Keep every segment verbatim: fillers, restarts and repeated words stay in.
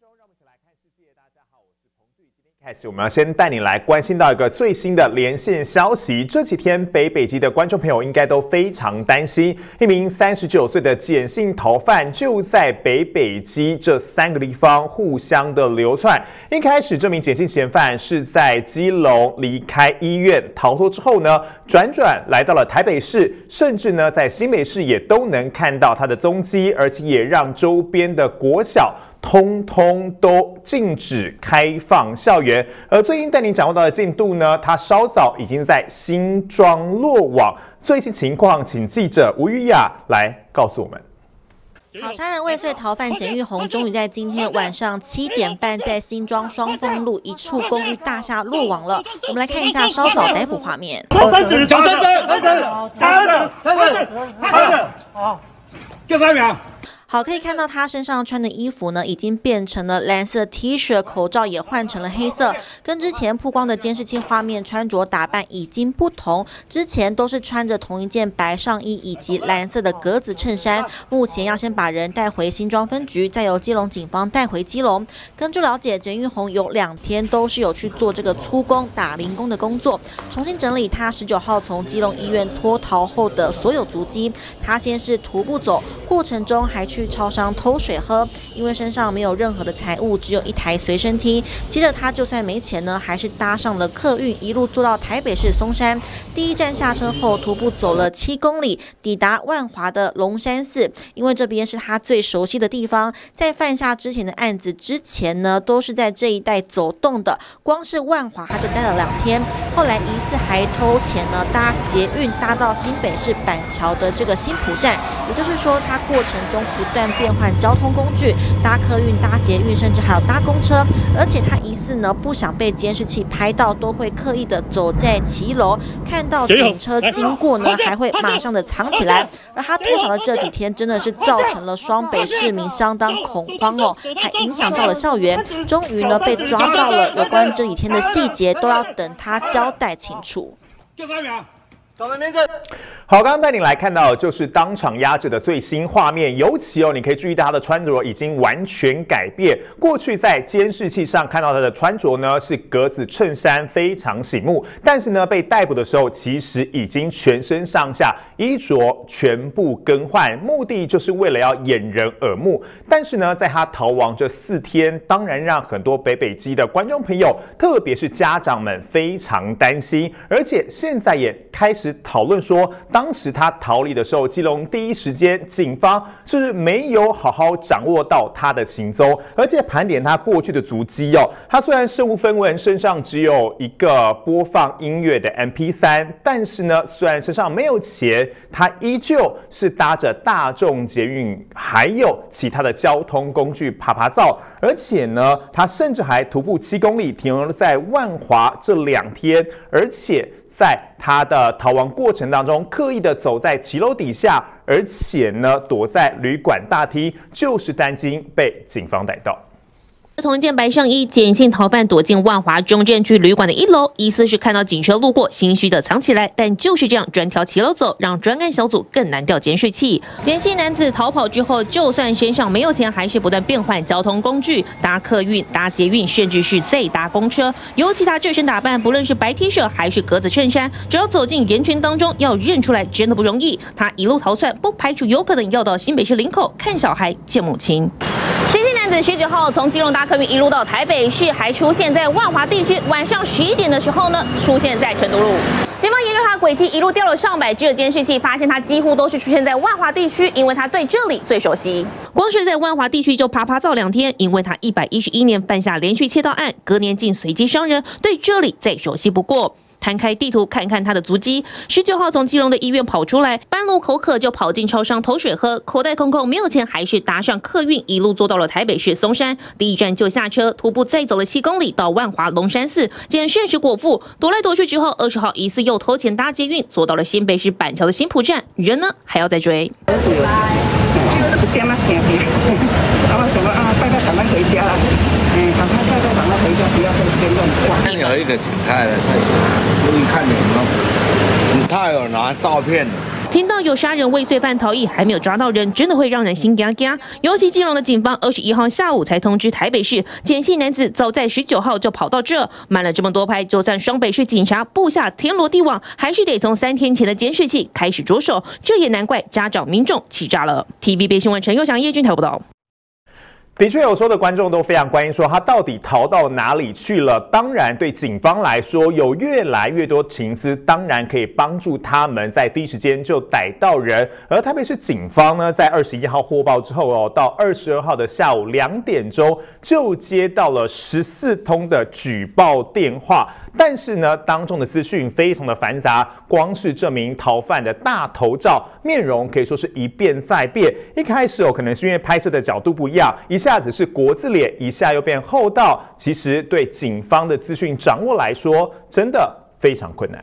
钟，让我们一起来看世界。大家好，我是彭俊。今天开始，我们要先带你来关心到一个最新的连线消息。这几天，北北基的观众朋友应该都非常担心，一名三十九岁的碱性逃犯就在北北基这三个地方互相的流窜。一开始，这名碱性嫌犯是在基隆离开医院逃脱之后呢，转转来到了台北市，甚至呢在新北市也都能看到他的踪迹，而且也让周边的国小 通通都禁止开放校园，而最近带您掌握到的进度呢，它稍早已经在新庄落网。最新情况，请记者吴玉雅来告诉我们。 好，杀人未遂逃犯简玉红终于在今天晚上七点半，在新庄双峰路一处公寓大厦落网了。我们来看一下稍早逮捕画面。求三指，求三指，三指，三指，三指，三指，好，第三秒。 好，可以看到他身上穿的衣服呢，已经变成了蓝色 T 恤，口罩也换成了黑色，跟之前曝光的监视器画面穿着打扮已经不同。之前都是穿着同一件白上衣以及蓝色的格子衬衫。目前要先把人带回新庄分局，再由基隆警方带回基隆。根据了解，简玉红有两天都是有去做这个粗工、打零工的工作，重新整理他十九号从基隆医院脱逃后的所有足迹。他先是徒步走，过程中还去 去超商偷水喝，因为身上没有任何的财物，只有一台随身听。接着他就算没钱呢，还是搭上了客运，一路坐到台北市松山。第一站下车后，徒步走了七公里，抵达万华的龙山寺，因为这边是他最熟悉的地方。在犯下之前的案子之前呢，都是在这一带走动的。光是万华他就待了两天，后来疑似还偷钱呢，搭捷运搭到新北市板桥的这个新埔站。也就是说，他过程中 不断变换交通工具，搭客运、搭捷运，甚至还有搭公车。而且他疑似呢不想被监视器拍到，都会刻意的走在骑楼，看到警车经过呢，还会马上的藏起来。而他脱逃的这几天，真的是造成了双北市民相当恐慌哦，还影响到了校园。终于呢被抓到了，有关这几天的细节都要等他交代清楚。就三秒。 好，刚刚带你来看到就是当场压制的最新画面，尤其哦，你可以注意到他的穿着已经完全改变。过去在监视器上看到他的穿着呢是格子衬衫，非常醒目，但是呢被逮捕的时候，其实已经全身上下衣着全部更换，目的就是为了要掩人耳目。但是呢，在他逃亡这四天，当然让很多北北基的观众朋友，特别是家长们非常担心，而且现在也开始 讨论说，当时他逃离的时候，基隆第一时间警方是没有好好掌握到他的行踪，而且盘点他过去的足迹哦。他虽然身无分文，身上只有一个播放音乐的 M P 三， 但是呢，虽然身上没有钱，他依旧是搭着大众捷运还有其他的交通工具爬爬灶，而且呢，他甚至还徒步七公里，停留在万华这两天，而且 在他的逃亡过程当中，刻意的走在骑楼底下，而且呢，躲在旅馆大厅，就是担心被警方逮到。 同一件白上衣，碱性逃犯躲进万华中正区旅馆的一楼，疑似是看到警车路过，心虚的藏起来。但就是这样专挑骑楼走，让专案小组更难调监视器。碱性男子逃跑之后，就算身上没有钱，还是不断变换交通工具，搭客运、搭捷运，甚至是再搭公车。尤其他这身打扮，不论是白 T 恤还是格子衬衫，只要走进人群当中，要认出来真的不容易。他一路逃窜，不排除有可能要到新北市林口看小孩、见母亲。 男子十九号从基隆搭客运一路到台北市，还出现在万华地区。晚上十一点的时候呢，出现在成都路。警方沿着他的轨迹一路调了上百支的监视器，发现他几乎都是出现在万华地区，因为他对这里最熟悉。光是在万华地区就爬爬灶两天，因为他一百一十一年犯下连续窃盗案，隔年竟随机伤人，对这里再熟悉不过。 摊开地图看看他的足迹。十九号从基隆的医院跑出来，半路口渴就跑进超商投水喝，口袋空空没有钱，还是搭上客运一路坐到了台北市松山。第一站就下车，徒步再走了七公里到万华龙山寺，见现实果腹。躲来躲去之后，二十号疑似又偷钱搭捷运，坐到了新北市板桥的新埔站，人呢还要再追。 看有一个警察来，他故意看你们，他有拿照片。听到有杀人未遂犯逃逸，还没有抓到人，真的会让人心惊惊。尤其基隆的警方二十一号下午才通知台北市，简姓男子早在十九号就跑到这，满了这么多拍，就算双北市警察布下天罗地网，还是得从三天前的监视器开始着手。这也难怪家长民众气炸了。T V B S 新闻陈佑祥、叶俊台报道。 的确，有时候的观众都非常关心，说他到底逃到哪里去了。当然，对警方来说，有越来越多情资，当然可以帮助他们在第一时间就逮到人。而特别是警方呢，在二十一号获报之后哦，到二十二号的下午两点钟，就接到了十四通的举报电话。 但是呢，当中的资讯非常的繁杂，光是这名逃犯的大头照、面容可以说是一变再变。一开始哦，可能是因为拍摄的角度不一样，一下子是国字脸，一下又变后道。其实对警方的资讯掌握来说，真的非常困难。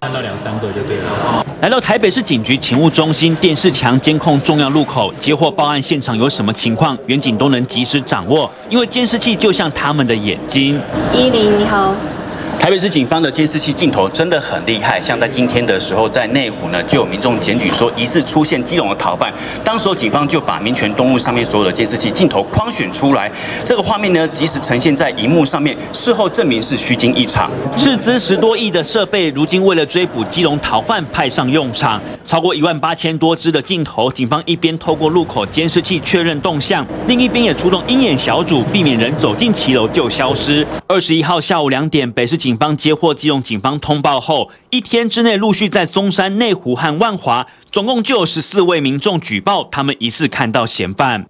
看到两三个就对了。来到台北市警局勤务中心，电视墙监控重要路口，接获报案现场有什么情况，员警都能及时掌握，因为监视器就像他们的眼睛。一零，你好。 台北市警方的监视器镜头真的很厉害，像在今天的时候，在内湖呢就有民众检举说疑似出现基隆的逃犯，当时警方就把民权东路上面所有的监视器镜头框选出来，这个画面呢即使呈现在荧幕上面，事后证明是虚惊一场。斥资十多亿的设备，如今为了追捕基隆逃犯派上用场，超过一万八千多支的镜头，警方一边透过路口监视器确认动向，另一边也出动鹰眼小组，避免人走进骑楼就消失。二十一号下午两点，北市 警方接获基隆警方通报后，一天之内陆续在松山、内湖和万华，总共就有十四位民众举报，他们疑似看到嫌犯。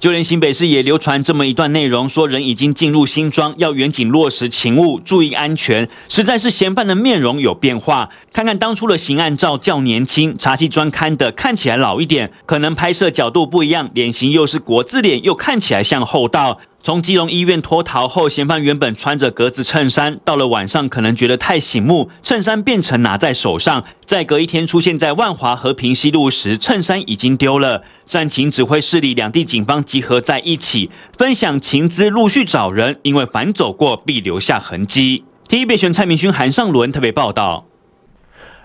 就连新北市也流传这么一段内容，说人已经进入新庄，要员警落实勤务，注意安全。实在是嫌犯的面容有变化，看看当初的刑案照较年轻，查缉专刊的看起来老一点，可能拍摄角度不一样，脸型又是国字脸，又看起来像后道。 从基隆医院脱逃后，嫌犯原本穿着格子衬衫，到了晚上可能觉得太醒目，衬衫变成拿在手上。再隔一天出现在万华和平西路时，衬衫已经丢了。战情指挥室里，两地警方集合在一起，分享情资，陆续找人，因为反走过必留下痕迹。T V B S 蔡明勋、韩尚伦特别报道。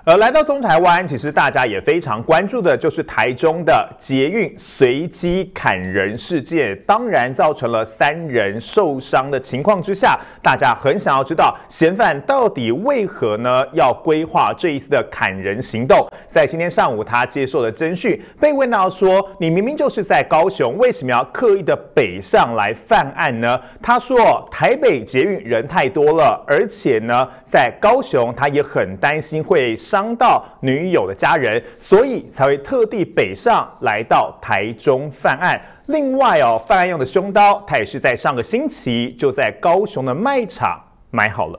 而来到中台湾，其实大家也非常关注的就是台中的捷运随机砍人事件，当然造成了三人受伤的情况之下，大家很想要知道嫌犯到底为何呢要规划这一次的砍人行动。在今天上午，他接受了侦讯，被问到说：“你明明就是在高雄，为什么要刻意的北上来犯案呢？”他说：“台北捷运人太多了，而且呢，在高雄他也很担心会 伤到女友的家人，所以才会特地北上来到台中犯案。另外哦，犯案用的凶刀，他也是在上个星期就在高雄的卖场买好了。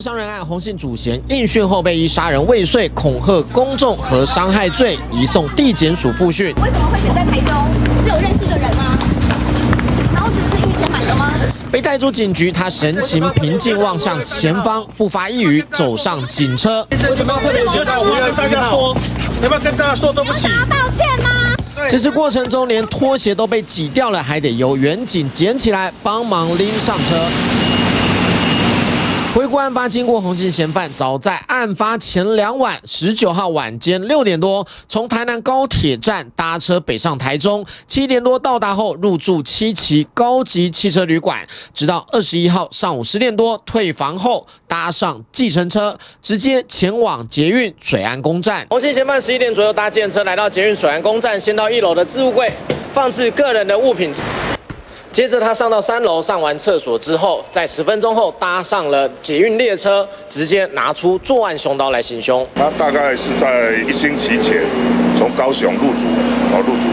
伤人案洪姓主嫌应讯后被依杀人未遂、恐吓公众和伤害罪移送地检署复讯。为什么会选在台中？是有认识的人吗？然后只是遇见买的吗？ 被带出警局，他神情平静，望向前方，不发一语，走上警车。为什么会有学长无缘大家说？要不要跟大家说对不起？道歉吗？其实过程中连拖鞋都被挤掉了，还得由员警捡起来帮忙拎上车。 回顾案发经过，洪姓嫌犯早在案发前两晚，十九号晚间六点多，从台南高铁站搭车北上台中，七点多到达后入住七期高级汽车旅馆，直到二十一号上午十点多退房后，搭上计程车，直接前往捷运水安宫站。洪姓嫌犯十一点左右搭计程车来到捷运水安宫站，先到一楼的置物柜放置个人的物品。 接着他上到三楼，上完厕所之后，在十分钟后搭上了捷运列车，直接拿出作案凶刀来行凶。他大概是在一星期前从高雄入主，然后入主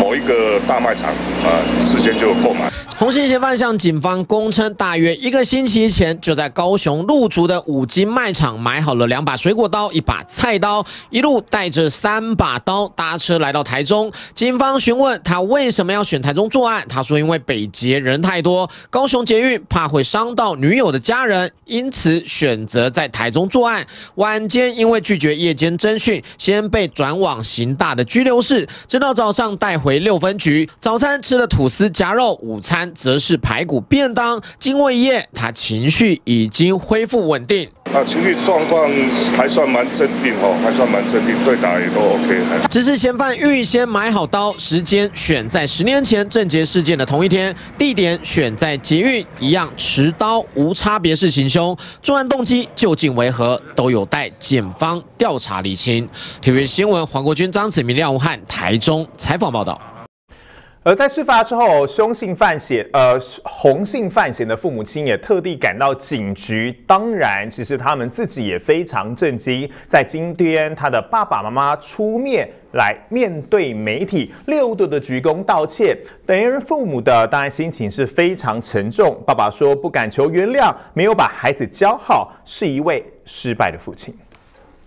某一个大卖场，啊，事先就购买。 洪姓嫌犯向警方供称，大约一个星期前就在高雄鹿竹的五金卖场买好了两把水果刀、一把菜刀，一路带着三把刀搭车来到台中。警方询问他为什么要选台中作案，他说因为北捷人太多，高雄捷运怕会伤到女友的家人，因此选择在台中作案。晚间因为拒绝夜间侦讯，先被转往刑大的拘留室，直到早上带回六分局。早餐吃了吐司夹肉，午餐 。然则是排骨便当精卫业，他情绪已经恢复稳定。 啊，情绪状况还算蛮镇定哦，还算蛮镇定，对打也都 OK。只是嫌犯预先买好刀，时间选在十年前郑捷事件的同一天，地点选在捷运，一样持刀无差别式行凶。作案动机究竟为何，都有待检方调查厘清。T V B S 新闻黄国军、张子明、廖无汉，台中采访报道。 而在事发之后，凶性犯嫌，呃，洪姓犯嫌的父母亲也特地赶到警局。当然，其实他们自己也非常震惊，在今天他的爸爸妈妈出面。 来面对媒体六度的鞠躬道歉，等于父母的当然心情是非常沉重。爸爸说不敢求原谅，没有把孩子教好，是一位失败的父亲。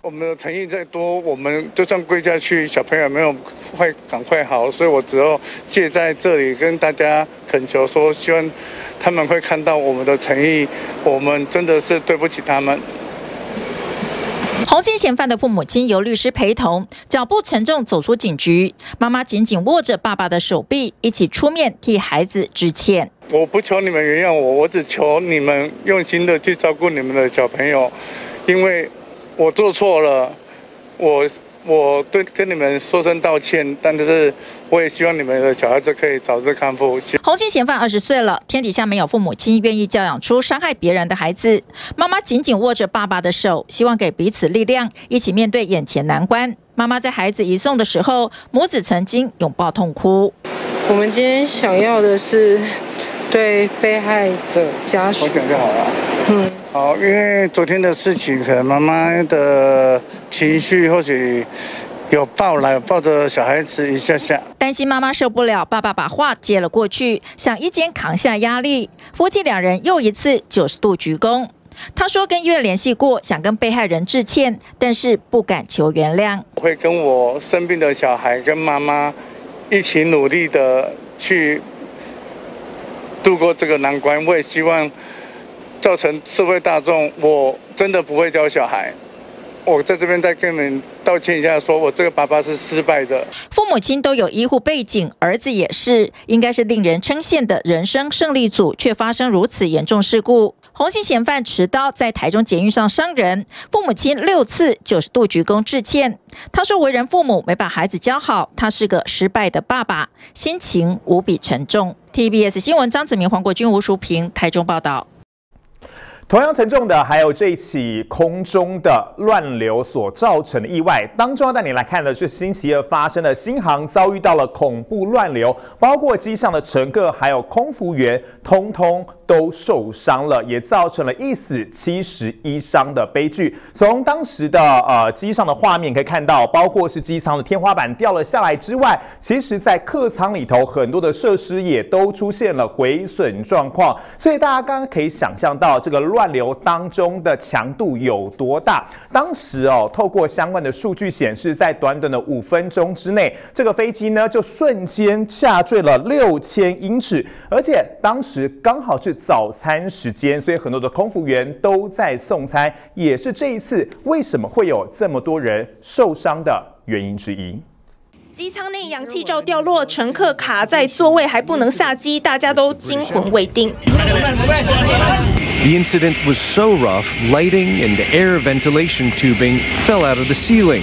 我们的诚意再多，我们就算跪下去，小朋友没有快赶快好，所以我只要借在这里跟大家恳求说，希望他们会看到我们的诚意，我们真的是对不起他们。 洪姓嫌犯的父母亲由律师陪同，脚步沉重走出警局。妈妈紧紧握着爸爸的手臂，一起出面替孩子致歉。我不求你们原谅我，我只求你们用心的去照顾你们的小朋友，因为我做错了，我我对跟你们说声道歉，但是我也希望你们的小孩子可以早日康复。洪姓嫌犯二十岁了，天底下没有父母亲愿意教养出伤害别人的孩子。妈妈紧紧握着爸爸的手，希望给彼此力量，一起面对眼前难关。妈妈在孩子移送的时候，母子曾经拥抱痛哭。我们今天想要的是对被害者家属。我讲就好了。嗯，好，因为昨天的事情，可能妈妈的情绪或许。 有抱来抱着小孩子一下下，担心妈妈受不了，爸爸把话接了过去，想一肩扛下压力。夫妻两人又一次九十度鞠躬。他说跟医院联系过，想跟被害人致歉，但是不敢求原谅。我会跟我生病的小孩跟妈妈一起努力的去度过这个难关。我也希望造成社会大众，我真的不会教小孩。 我在这边再跟你们道歉一下，说我这个爸爸是失败的。父母亲都有医护背景，儿子也是，应该是令人称羡的人生胜利组，却发生如此严重事故。洪姓嫌犯持刀在台中捷运上伤人，父母亲六次九十度鞠躬致歉。他说为人父母没把孩子教好，他是个失败的爸爸，心情无比沉重。T V B S 新闻张子明、黄国军、吴淑平，台中报道。 同样沉重的还有这一起空中的乱流所造成的意外。当中要带你来看的是星期二发生的新航遭遇到了恐怖乱流，包括机上的乘客还有空服员，通通都受伤了，也造成了一死七十一伤的悲剧。从当时的呃机上的画面可以看到，包括是机舱的天花板掉了下来之外，其实在客舱里头很多的设施也都出现了毁损状况，所以大家刚刚可以想象到这个乱。 乱流当中的强度有多大？当时哦，透过相关的数据显示，在短短的五分钟之内，这个飞机呢就瞬间下坠了六千英尺，而且当时刚好是早餐时间，所以很多的空服员都在送餐，也是这一次为什么会有这么多人受伤的原因之一。 机舱内氧气罩掉落，乘客卡在座位还不能下机，大家都惊魂未定。The incident was so rough, lighting and air ventilation tubing fell out of the ceiling.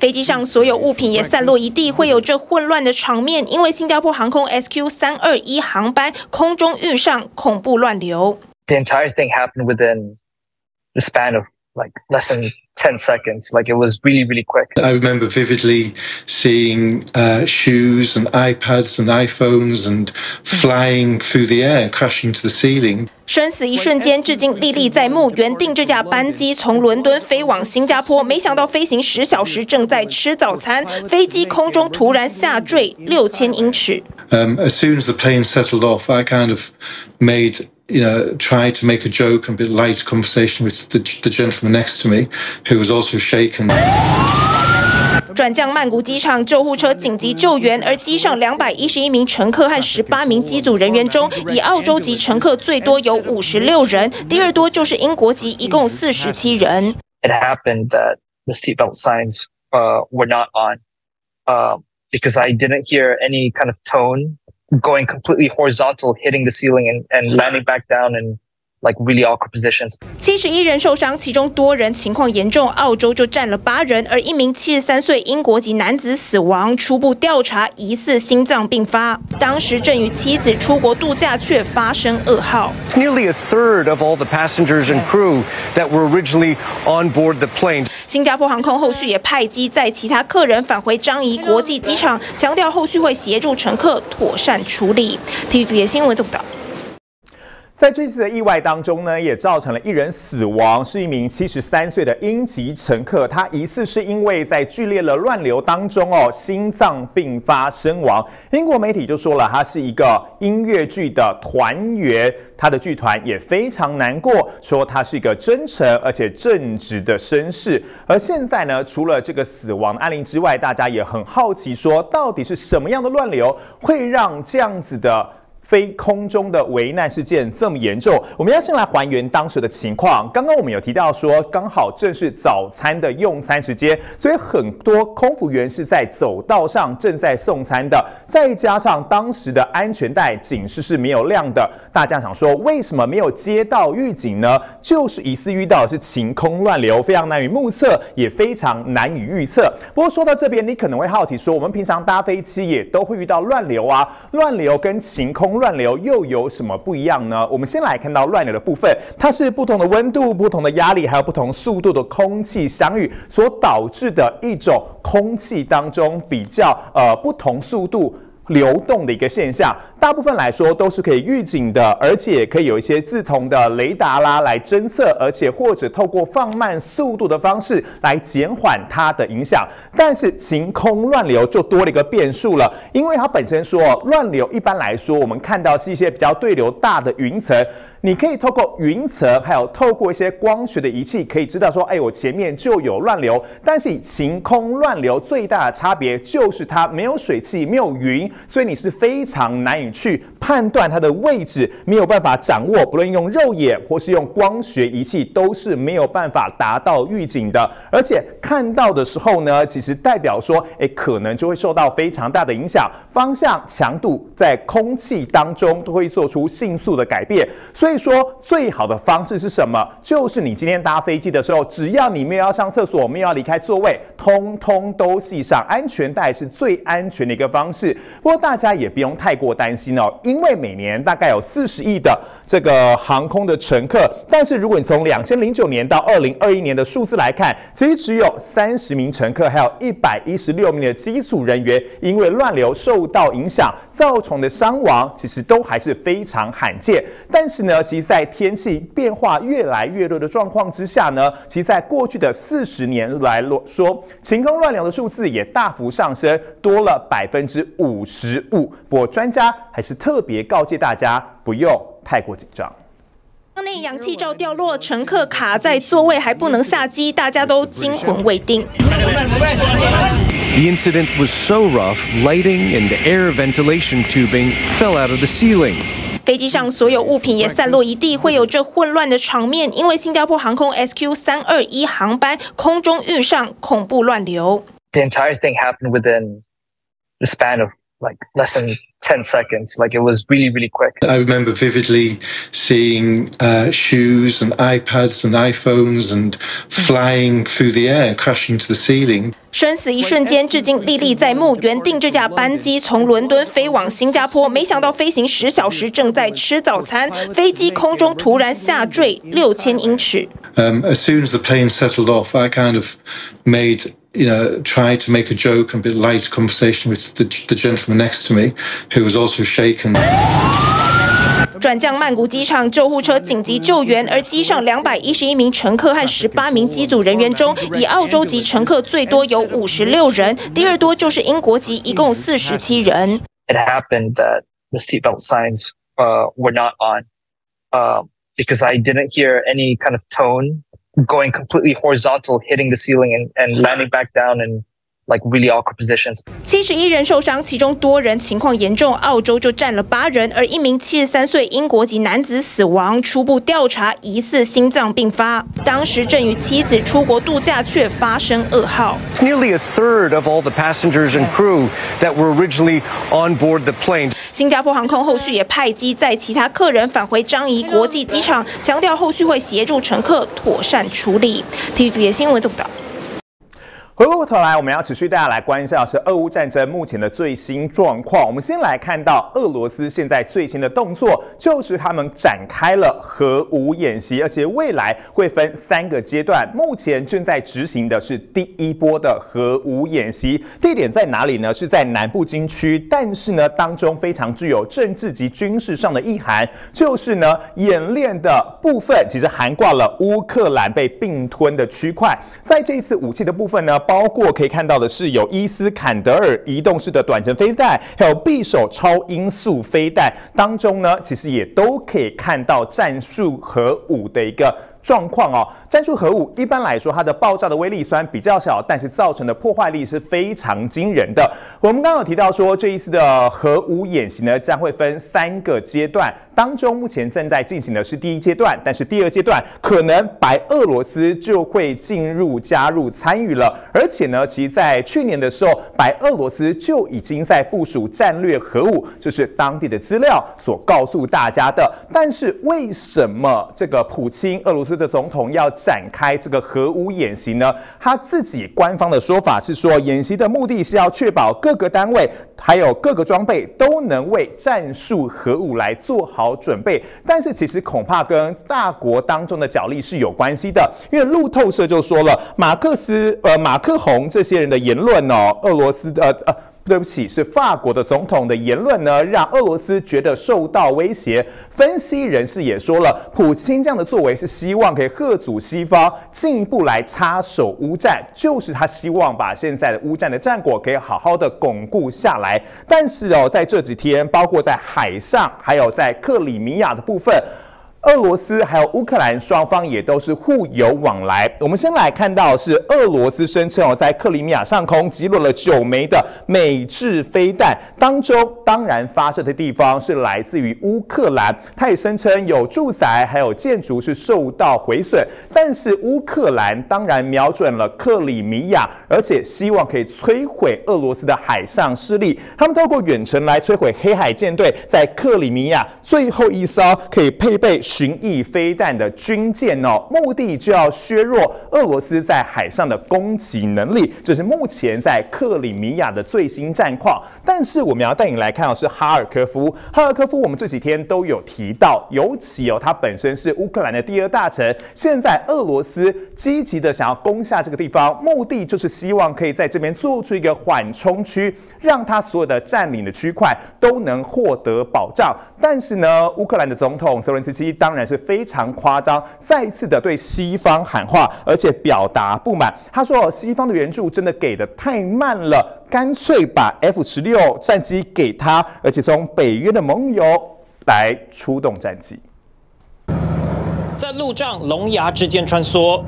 飞机上所有物品也散落一地，会有这混乱的场面，因为新加坡航空 S Q 三二一航班空中遇上恐怖乱流。The entire thing happened within the span of like less than. ten seconds, like it was really, really quick. I remember vividly seeing uh, shoes and iPads and iPhones and flying through the air, crashing to the ceiling. 生死一瞬间，至今历历在目。原定这架班机从伦敦飞往新加坡，没想到飞行十小时，正在吃早餐，飞机空中突然下坠六千英尺。Um, as soon as the plane settled off, I kind of made. You know, try to make a joke and a bit light conversation with the, the gentleman next to me, who was also shaken. 转降曼谷机场，救护车紧急救援，而机上两百一十一名乘客和十八名机组人员中，以澳洲籍乘客最多有五十六人，第二多就是英国籍，一共四十七人。It happened that the seatbelt signs uh, were not on, uh, because I didn't hear any kind of tone going completely horizontal, hitting the ceiling and, and landing back down and like really awkward positions. 七十一人受伤，其中多人情况严重，澳洲就占了八人，而一名七十三岁英国籍男子死亡，初步调查疑似心脏病发。当时正与妻子出国度假，却发生噩耗。Nearly a third of all the passengers and crew that were originally on board the plane. 新加坡航空后续也派机载其他客人返回樟宜国际机场，强调后续会协助乘客妥善处理。T V B S 新闻报道。 在这次的意外当中呢，也造成了一人死亡，是一名七十三岁的英籍乘客，他疑似是因为在剧烈的乱流当中哦，心脏病发身亡。英国媒体就说了，他是一个音乐剧的团员，他的剧团也非常难过，说他是一个真诚而且正直的绅士。而现在呢，除了这个死亡案例之外，大家也很好奇说，到底是什么样的乱流会让这样子的 非空中的危难事件这么严重，我们要先来还原当时的情况。刚刚我们有提到说，刚好正是早餐的用餐时间，所以很多空服员是在走道上正在送餐的。再加上当时的安全带警示是没有亮的，大家想说为什么没有接到预警呢？就是疑似遇到的是晴空乱流，非常难以目测，也非常难以预测。不过说到这边，你可能会好奇说，我们平常搭飞机也都会遇到乱流啊，乱流跟晴空 乱流又有什么不一样呢？我们先来看到乱流的部分，它是不同的温度、不同的压力，还有不同速度的空气相遇所导致的一种空气当中比较呃不同速度 流动的一个现象，大部分来说都是可以预警的，而且可以有一些自同的雷达啦来侦测，而且或者透过放慢速度的方式来减缓它的影响。但是晴空乱流就多了一个变数了，因为它本身说乱流一般来说我们看到是一些比较对流大的云层，你可以透过云层还有透过一些光学的仪器可以知道说，哎，我前面就有乱流。但是晴空乱流最大的差别就是它没有水汽，没有云， 所以你是非常难以去判断它的位置，没有办法掌握，不论用肉眼或是用光学仪器，都是没有办法达到预警的。而且看到的时候呢，其实代表说，哎，可能就会受到非常大的影响，方向、强度在空气当中都会做出迅速的改变。所以说，最好的方式是什么？就是你今天搭飞机的时候，只要你没有要上厕所，没有要离开座位，通通都系上安全带，是最安全的一个方式。 不过大家也不用太过担心哦，因为每年大概有四十亿的这个航空的乘客，但是如果你从两千零九年到二零二一年的数字来看，其实只有三十名乘客，还有一百一十六名的机组人员因为乱流受到影响，造成的伤亡其实都还是非常罕见。但是呢，其实在天气变化越来越多的状况之下呢，其实在过去的四十年来说，晴空乱流的数字也大幅上升，多了百分之五十 食物，不过专家还是特别告诫大家，不用太过紧张。 舱内氧气罩掉落，乘客卡在座位还不能下机，大家都惊魂未定。The incident was so rough, lighting and air ventilation tubing fell out of the ceiling. 飞机上所有物品也散落一地，会有这混乱的场面，因为新加坡航空 S Q 三二一航班空中遇上恐怖乱流。The entire thing happened within the span of like less than ten seconds. Like it was really, really quick. I remember vividly seeing uh, shoes and iPads and iPhones and flying through the air, crashing to the ceiling. 生死一瞬间，至今历历在目。原定这架班机从伦敦飞往新加坡，没想到飞行十小时，正在吃早餐，飞机空中突然下坠六千英尺。Um, as soon as the plane settled off, I kind of made, you know, try to make a joke and a bit light conversation with the, the gentleman next to me, who was also shaken. 转降曼谷机场，救护车紧急救援，而机上两百一十一名乘客和十八名机组人员中，以澳洲籍乘客最多有五十六人，第二多就是英国籍，一共四十七人。It happened that the seatbelt signs uh, were not on, uh, because I didn't hear any kind of tone. Going completely horizontal, hitting the ceiling and, and landing back down and like really awkward positions. 七十一人受伤，其中多人情况严重，澳洲就占了八人，而一名七十三岁英国籍男子死亡，初步调查疑似心脏病发。当时正与妻子出国度假，却发生噩耗。Nearly a third of all the passengers and crew that were originally on board the plane. 新加坡航空后续也派机载其他客人返回樟宜国际机场，强调后续会协助乘客妥善处理。T V B S 新闻总导。 回过头来，我们要持续带大家来关心的是俄乌战争目前的最新状况。我们先来看到俄罗斯现在最新的动作，就是他们展开了核武演习，而且未来会分三个阶段。目前正在执行的是第一波的核武演习，地点在哪里呢？是在南部军区，但是呢，当中非常具有政治及军事上的意涵，就是呢，演练的部分其实涵盖了乌克兰被并吞的区块。在这一次武器的部分呢， 包括可以看到的是有伊斯坎德尔移动式的短程飞弹，还有匕首超音速飞弹，当中呢，其实也都可以看到战术核武的一个 状况哦，战术核武一般来说，它的爆炸的威力虽然比较小，但是造成的破坏力是非常惊人的。我们刚刚有提到说，这一次的核武演习呢，将会分三个阶段，当中目前正在进行的是第一阶段，但是第二阶段可能白俄罗斯就会进入加入参与了。而且呢，其实在去年的时候，白俄罗斯就已经在部署战略核武，就是当地的资料所告诉大家的。但是为什么这个普京俄罗斯 的总统要展开这个核武演习呢？他自己官方的说法是说，演习的目的是要确保各个单位还有各个装备都能为战术核武来做好准备。但是其实恐怕跟大国当中的角力是有关系的，因为路透社就说了，马克思呃马克宏这些人的言论哦，俄罗斯的呃。呃 对不起，是法国的总统的言论呢，让俄罗斯觉得受到威胁。分析人士也说了，普京这样的作为是希望可以吓阻西方进一步来插手乌战，就是他希望把现在的乌战的战果可以好好的巩固下来。但是哦，在这几天，包括在海上，还有在克里米亚的部分， 俄罗斯还有乌克兰双方也都是互有往来。我们先来看到是俄罗斯声称哦，在克里米亚上空击落了九枚的美制飞弹，当中当然发射的地方是来自于乌克兰。它也声称有住宅还有建筑是受到毁损，但是乌克兰当然瞄准了克里米亚，而且希望可以摧毁俄罗斯的海上势力。他们透过远程来摧毁黑海舰队在克里米亚最后一艘可以配备 巡弋飞弹的军舰哦，目的就要削弱俄罗斯在海上的攻击能力，这是目前在克里米亚的最新战况。但是我们要带你来看的是哈尔科夫，哈尔科夫我们这几天都有提到，尤其哦，它本身是乌克兰的第二大城，现在俄罗斯积极的想要攻下这个地方，目的就是希望可以在这边做出一个缓冲区，让它所有的占领的区块都能获得保障。但是呢，乌克兰的总统泽连斯基 当然是非常夸张，再一次的对西方喊话，而且表达不满。他说：“西方的援助真的给的太慢了，干脆把 F 十六战机给他，而且从北约的盟友来出动战机。”在路障龙牙之间穿梭，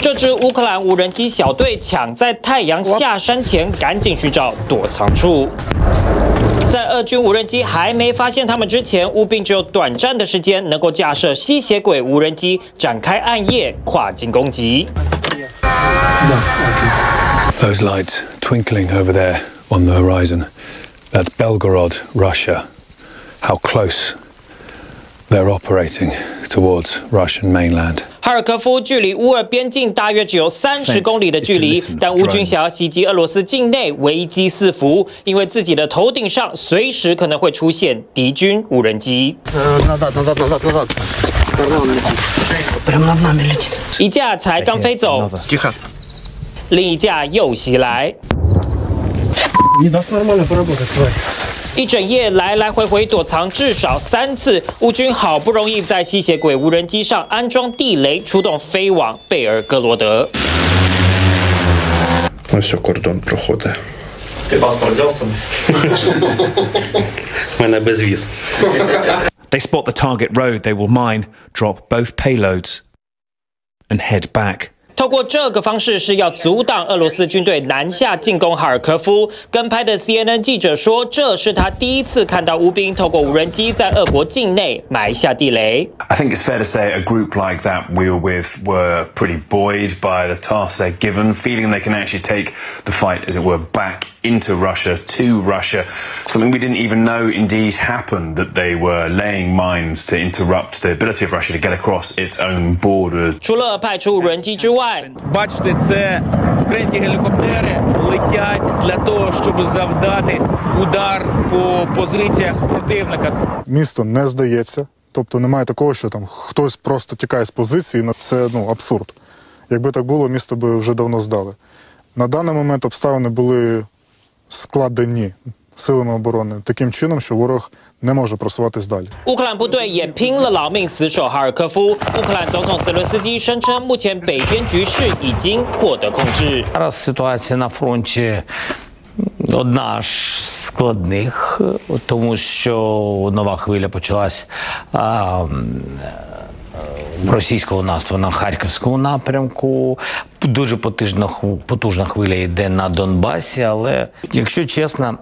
这支乌克兰无人机小队抢在太阳下山前赶紧寻找躲藏处。在俄军无人机还没发现他们之前，乌兵只有短暂的时间能够架设吸血鬼无人机，展开暗夜跨境攻击。Those lights twinkling over there on the horizon, that's Belgorod, Russia. How close they're operating towards Russian mainland. 哈尔科夫距离乌俄边境大约只有三十公里的距离，但乌军想要袭击俄罗斯境内，危机四伏，因为自己的头顶上随时可能会出现敌军无人机。一架才刚飞走，另一架又袭来。 一整夜来来回回躲藏至少三次，乌军好不容易在吸血鬼无人机上安装地雷，出动飞往贝尔格罗德。They spot the target road they will mine, drop both payloads, and head back. 透过这个方式是要阻挡俄罗斯军队南下进攻哈尔科夫。跟拍的 C N N 记者说，这是他第一次看到乌兵透过无人机在俄国境内埋下地雷。I think it's fair to say a group like that we were with were pretty buoyed by the task they're given, feeling they can actually take the fight, as it were, back into Russia, to Russia. Something we didn't even know indeed happened, that they were laying mines to interrupt the ability of Russia to get across its own border. 除了派出无人机之外， Бачите, це українські гелікоптери летять для того, щоб завдати удар по позиціях противника. Місто не здається, тобто немає такого, що там хтось просто тікає з позиції, це ну, абсурд. Якби так було, місто би вже давно здали. На даний момент обставини були складені силами оборони таким чином, що ворог не може просуватись далі. 乌克兰部队也拼了老命死守哈尔科夫。乌克兰总统泽伦斯基声称，目前北边局势已经获得控制。Зараз ситуація на фронті одна з складних, тому що нова хвиля почалась російського наступу на Харківському напрямку. Дуже потужна хвиля йде на Донбасі, але, якщо чесно,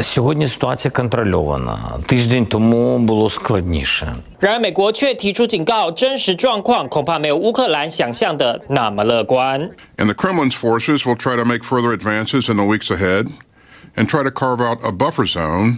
сьогодні ситуація контрольована. Тиждень тому було складніше. 然而，美国却提出警告，真实状况恐怕没有乌克兰想象的那么乐观。And the Kremlin's forces will try to make further advances in the weeks ahead, and try to carve out a buffer zone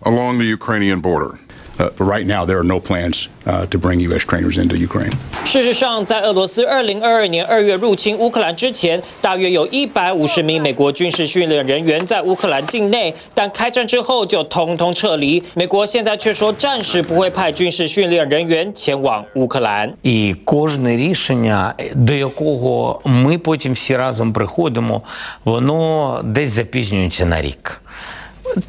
along the Ukrainian border. But right now, there are no plans to bring U S trainers into Ukraine. 事实上，在俄罗斯二零二二年二月入侵乌克兰之前，大约有一百五十名美国军事训练人员在乌克兰境内，但开战之后就通通撤离。美国现在却说暂时不会派军事训练人员前往乌克兰。І кожне рішення, до якого ми потім всі разом приходимо, воно десь запізнюється на рік.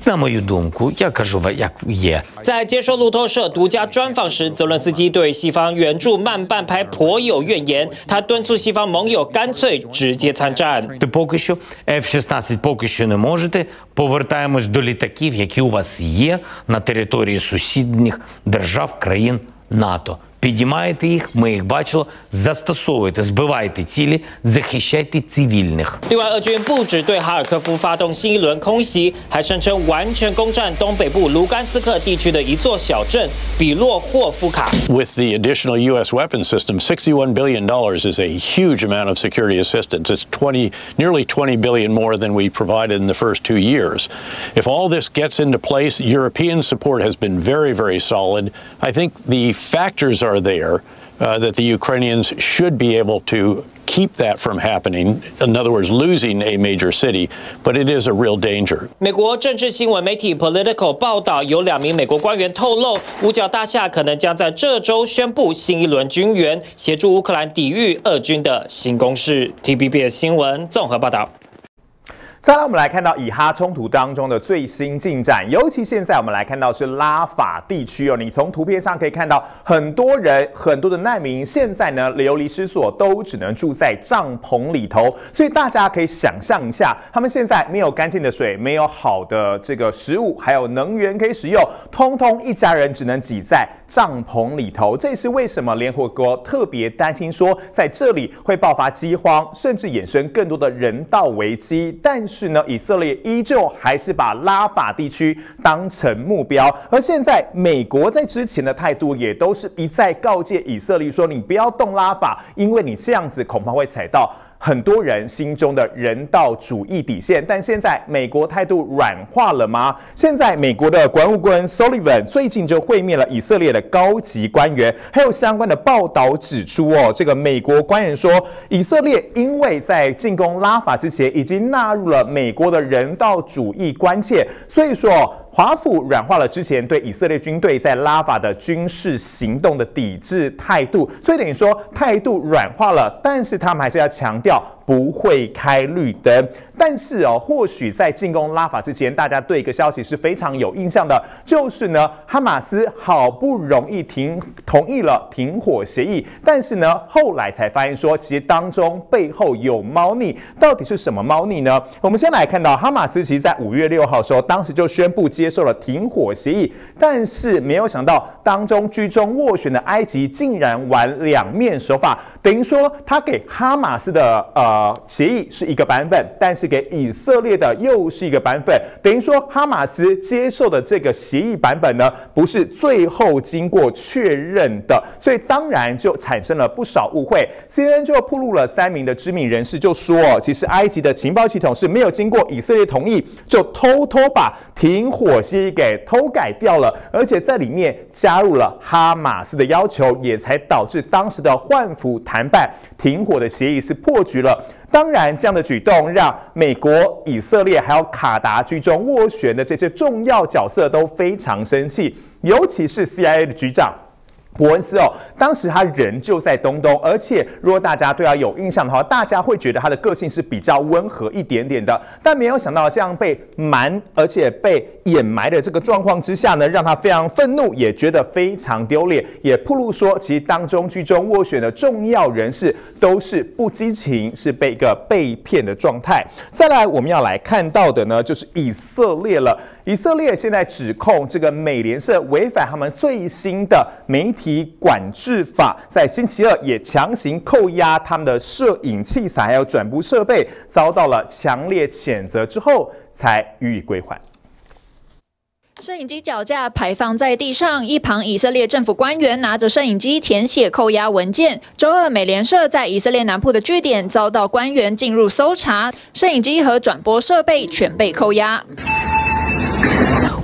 那么有动过，也可是也也。在接受路透社独家专访时，泽伦斯基对西方援助慢半拍颇有怨言，他敦促西方盟友干脆直接参战。Ти поки що Ф шістнадцять поки що не можете. Повертаємось до літаків, які у вас є на території сусідніх держав країн НАТО. Піднімаєте їх, ми їх бачили, застосовуєте, збиваєте цілі, захищайте цивільних. 另外，俄军不止对哈尔科夫发动新一轮空袭，还声称完全攻占东北部卢甘斯克地区的一座小镇比洛霍夫卡。With the additional U S weapon system, sixty-one billion dollars is a huge amount of security assistance. It's twenty, nearly twenty billion more than we provided in the first two years. If all this gets into place, European support has been very, very solid. I think the factors are are there uh, that the Ukrainians should be able to keep that from happening, in other words, losing a major city, but it is a real danger. 美国政治新闻媒体 Political 报道，有两名美国官员透露，五角大厦可能将在这周宣布新一轮军援，协助乌克兰抵御俄军的新攻势。T V B S 新闻综合报道。再来，我们来看到以哈冲突当中的最新进展，尤其现在我们来看到是拉法地区哦。你从图片上可以看到，很多人、很多的难民现在呢流离失所，都只能住在帐篷里头。所以大家可以想象一下，他们现在没有干净的水，没有好的这个食物，还有能源可以使用，通通一家人只能挤在帐篷里头。这也是为什么联合国特别担心说，在这里会爆发饥荒，甚至衍生更多的人道危机。但是是呢，以色列依旧还是把拉法地区当成目标，而现在美国在之前的态度也都是一再告诫以色列说，你不要动拉法，因为你这样子恐怕会踩到很多人心中的人道主义底线。但现在美国态度软化了吗？现在美国的国务官 Sullivan 最近就会面了以色列的高级官员，还有相关的报道指出，哦，这个美国官员说，以色列因为在进攻拉法之前已经纳入了美国的人道主义关切，所以说华府软化了之前对以色列军队在拉法的军事行动的抵制态度，所以等于说态度软化了，但是他们还是要强调不会开绿灯。但是哦，或许在进攻拉法之前，大家对一个消息是非常有印象的，就是呢，哈马斯好不容易停同意了停火协议，但是呢，后来才发现说，其实当中背后有猫腻，到底是什么猫腻呢？我们先来看到，哈马斯其实在五月六号的时候，当时就宣布接受了停火协议，但是没有想到当中居中斡旋的埃及竟然玩两面手法，等于说他给哈马斯的呃协议是一个版本，但是给以色列的又是一个版本，等于说哈马斯接受的这个协议版本呢，不是最后经过确认的，所以当然就产生了不少误会。C N N 就曝露了三名的知名人士就说，其实埃及的情报系统是没有经过以色列同意，就偷偷把停火协议给偷改掉了，而且在里面加入了哈马斯的要求，也才导致当时的换俘谈判停火的协议是破局了。当然，这样的举动让美国、以色列还有卡达居中斡旋的这些重要角色都非常生气，尤其是 C I A 的局长伯恩斯哦，当时他人就在东东，而且如果大家对他有印象的话，大家会觉得他的个性是比较温和一点点的。但没有想到这样被瞒而且被掩埋的这个状况之下呢，让他非常愤怒，也觉得非常丢脸，也曝露说，其实当中居中斡旋的重要人士都是不知情，是被一个被骗的状态。再来，我们要来看到的呢，就是以色列了。以色列现在指控这个美联社违反他们最新的媒体管制法，在星期二也强行扣押他们的摄影器材还有转播设备，遭到了强烈谴责之后才予以归还。摄影机脚架排放在地上，一旁以色列政府官员拿着摄影机填写扣押文件。周二，美联社在以色列南部的据点遭到官员进入搜查，摄影机和转播设备全被扣押。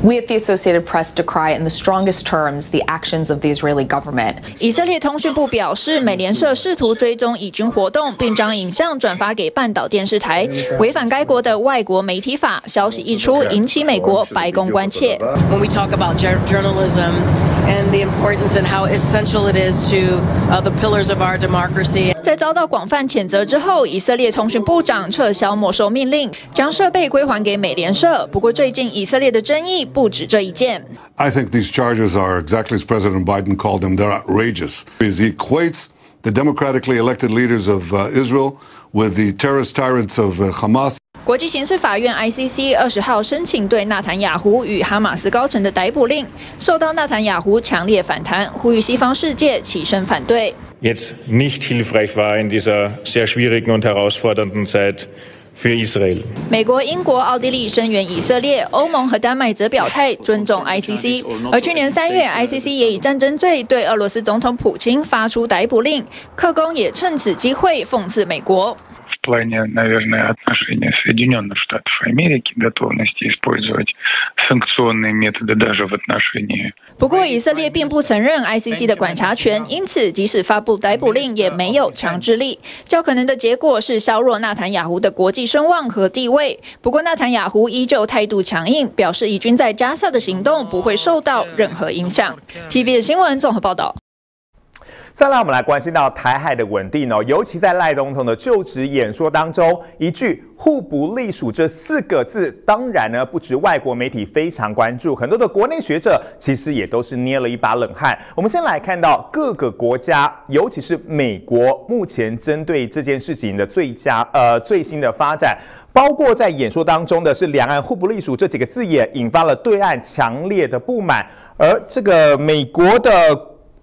We at the Associated Press decry in the strongest terms the actions of the Israeli government. 以色列通讯部表示，美联社试图追踪以军活动，并将影像转发给半岛电视台，违反该国的外国媒体法。消息一出，引起美国白宫关切。When we talk about journalism and the importance and how essential it is to the pillars of our democracy. 在遭到广泛谴责之后，以色列通讯部长撤销没收命令，将设备归还给美联社。不过，最近以色列的争议不止这一件。I think these charges are exactly as President Biden called them. They're outrageous. He equates the democratically elected leaders of Israel with the terrorist tyrants of Hamas. 国际刑事法院 I C C 二十号申请对纳坦雅胡与哈马斯高层的逮捕令，受到纳坦雅胡强烈反弹，呼吁西方世界起身反对。Jetzt nicht hilfreich war in dieser sehr schwierigen und herausfordernden Zeit.美国、英国、奥地利声援以色列，欧盟和丹麦则表态尊重 I C C。而去年三月 ，I C C 也以战争罪对俄罗斯总统普京发出逮捕令，克宫也趁此机会讽刺美国。В плане, наверное, отношения Соединенных Штатов Америки, готовности использовать санкционные методы даже в отношении. 不过，以色列并不承认 I C C 的管辖权，因此即使发布逮捕令，也没有强制力。较可能的结果是削弱纳坦雅胡的国际声望和地位。不过，纳坦雅胡依旧态度强硬，表示以军在加沙的行动不会受到任何影响。T V B S 新闻综合报道。再来，我们来关心到台海的稳定哦，尤其在赖总统的就职演说当中，一句互不隶属这四个字，当然呢，不止外国媒体非常关注，很多的国内学者其实也都是捏了一把冷汗。我们先来看到各个国家，尤其是美国，目前针对这件事情的最佳呃最新的发展，包括在演说当中的是两岸互不隶属这几个字眼，引发了对岸强烈的不满，而这个美国的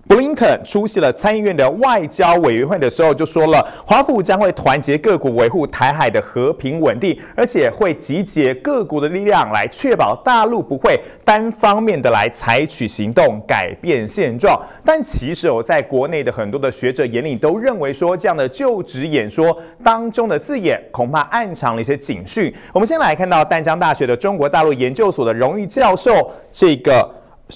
布林肯出席了参议院的外交委员会的时候，就说了，华府将会团结各国维护台海的和平稳定，而且会集结各国的力量来确保大陆不会单方面的来采取行动改变现状。但其实我在国内的很多的学者眼里都认为说，这样的就职演说当中的字眼恐怕暗藏了一些警讯。我们先来看到淡江大学的中国大陆研究所的荣誉教授这个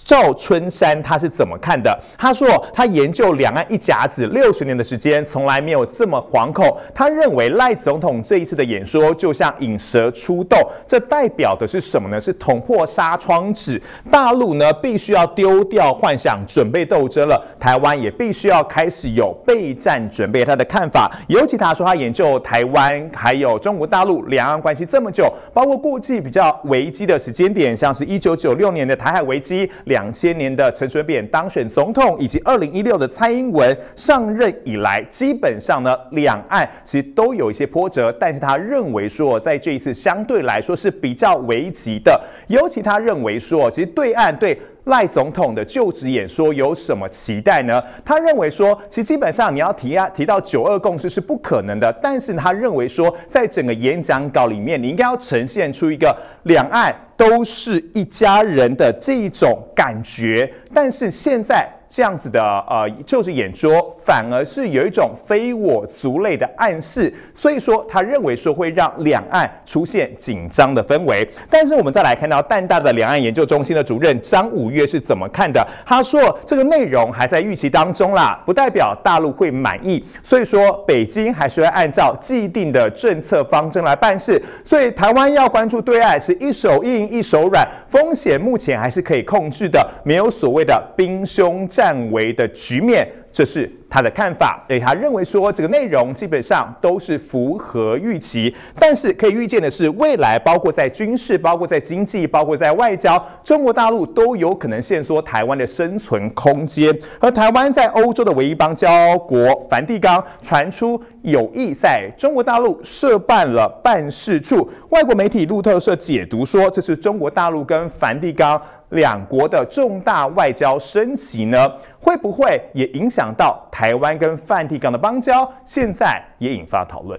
赵春山他是怎么看的？他说，他研究两岸一甲子六十年的时间，从来没有这么惶恐。他认为赖总统这一次的演说就像引蛇出洞，这代表的是什么呢？是捅破纱窗纸。大陆呢必须要丢掉幻想，准备斗争了；台湾也必须要开始有备战准备。他的看法，尤其他说他研究台湾还有中国大陆两岸关系这么久，包括过去比较危机的时间点，像是一九九六年的台海危机。两千年的陈水扁当选总统，以及二零一六的蔡英文上任以来，基本上呢，两岸其实都有一些波折，但是他认为说，在这一次相对来说是比较危急的，尤其他认为说，其实对岸对。赖总统的就职演说有什么期待呢？他认为说，其实基本上你要提啊提到九二共识是不可能的，但是他认为说，在整个演讲稿里面，你应该要呈现出一个两岸都是一家人的这一种感觉。但是现在这样子的呃就职演说，反而是有一种非我族类的暗示，所以说他认为说会让两岸出现紧张的氛围。但是我们再来看到淡大的两岸研究中心的主任张五岳是怎么看的？他说这个内容还在预期当中啦，不代表大陆会满意，所以说北京还是会按照既定的政策方针来办事。所以台湾要关注对岸是一手硬一手软，风险目前还是可以控制的，没有所谓的兵凶战危的局面。这是他的看法，所以他认为说这个内容基本上都是符合预期，但是可以预见的是，未来包括在军事、包括在经济、包括在外交，中国大陆都有可能限缩台湾的生存空间。而台湾在欧洲的唯一邦交国梵蒂冈传出有意在中国大陆设办了办事处，外国媒体路透社解读说，这是中国大陆跟梵蒂冈两国的重大外交升级呢，会不会也影响到台湾跟梵蒂冈的邦交？现在也引发讨论。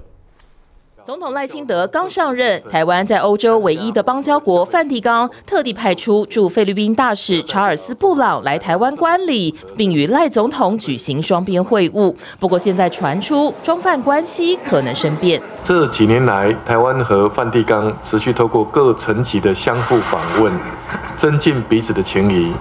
总统赖清德刚上任，台湾在欧洲唯一的邦交国梵蒂冈特地派出驻菲律宾大使查尔斯·布朗来台湾观礼，并与赖总统举行双边会晤。不过现在传出中梵关系可能生变。这几年来，台湾和梵蒂冈持续透过各层级的相互访问，增进彼此的情谊。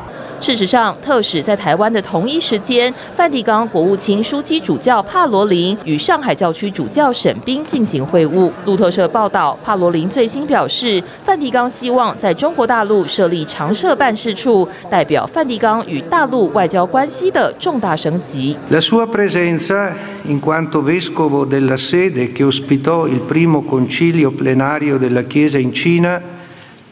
事实上，特使在台湾的同一时间，梵蒂冈国务卿枢机主教帕罗林与上海教区主教沈斌进行会晤。路透社报道，帕罗林最新表示，梵蒂冈希望在中国大陆设立常设办事处，代表梵蒂冈与大陆外交关系的重大升级。La sua presenza, in quanto vescovo della sede che ospitò il primo concilio plenario della Chiesa in Cina,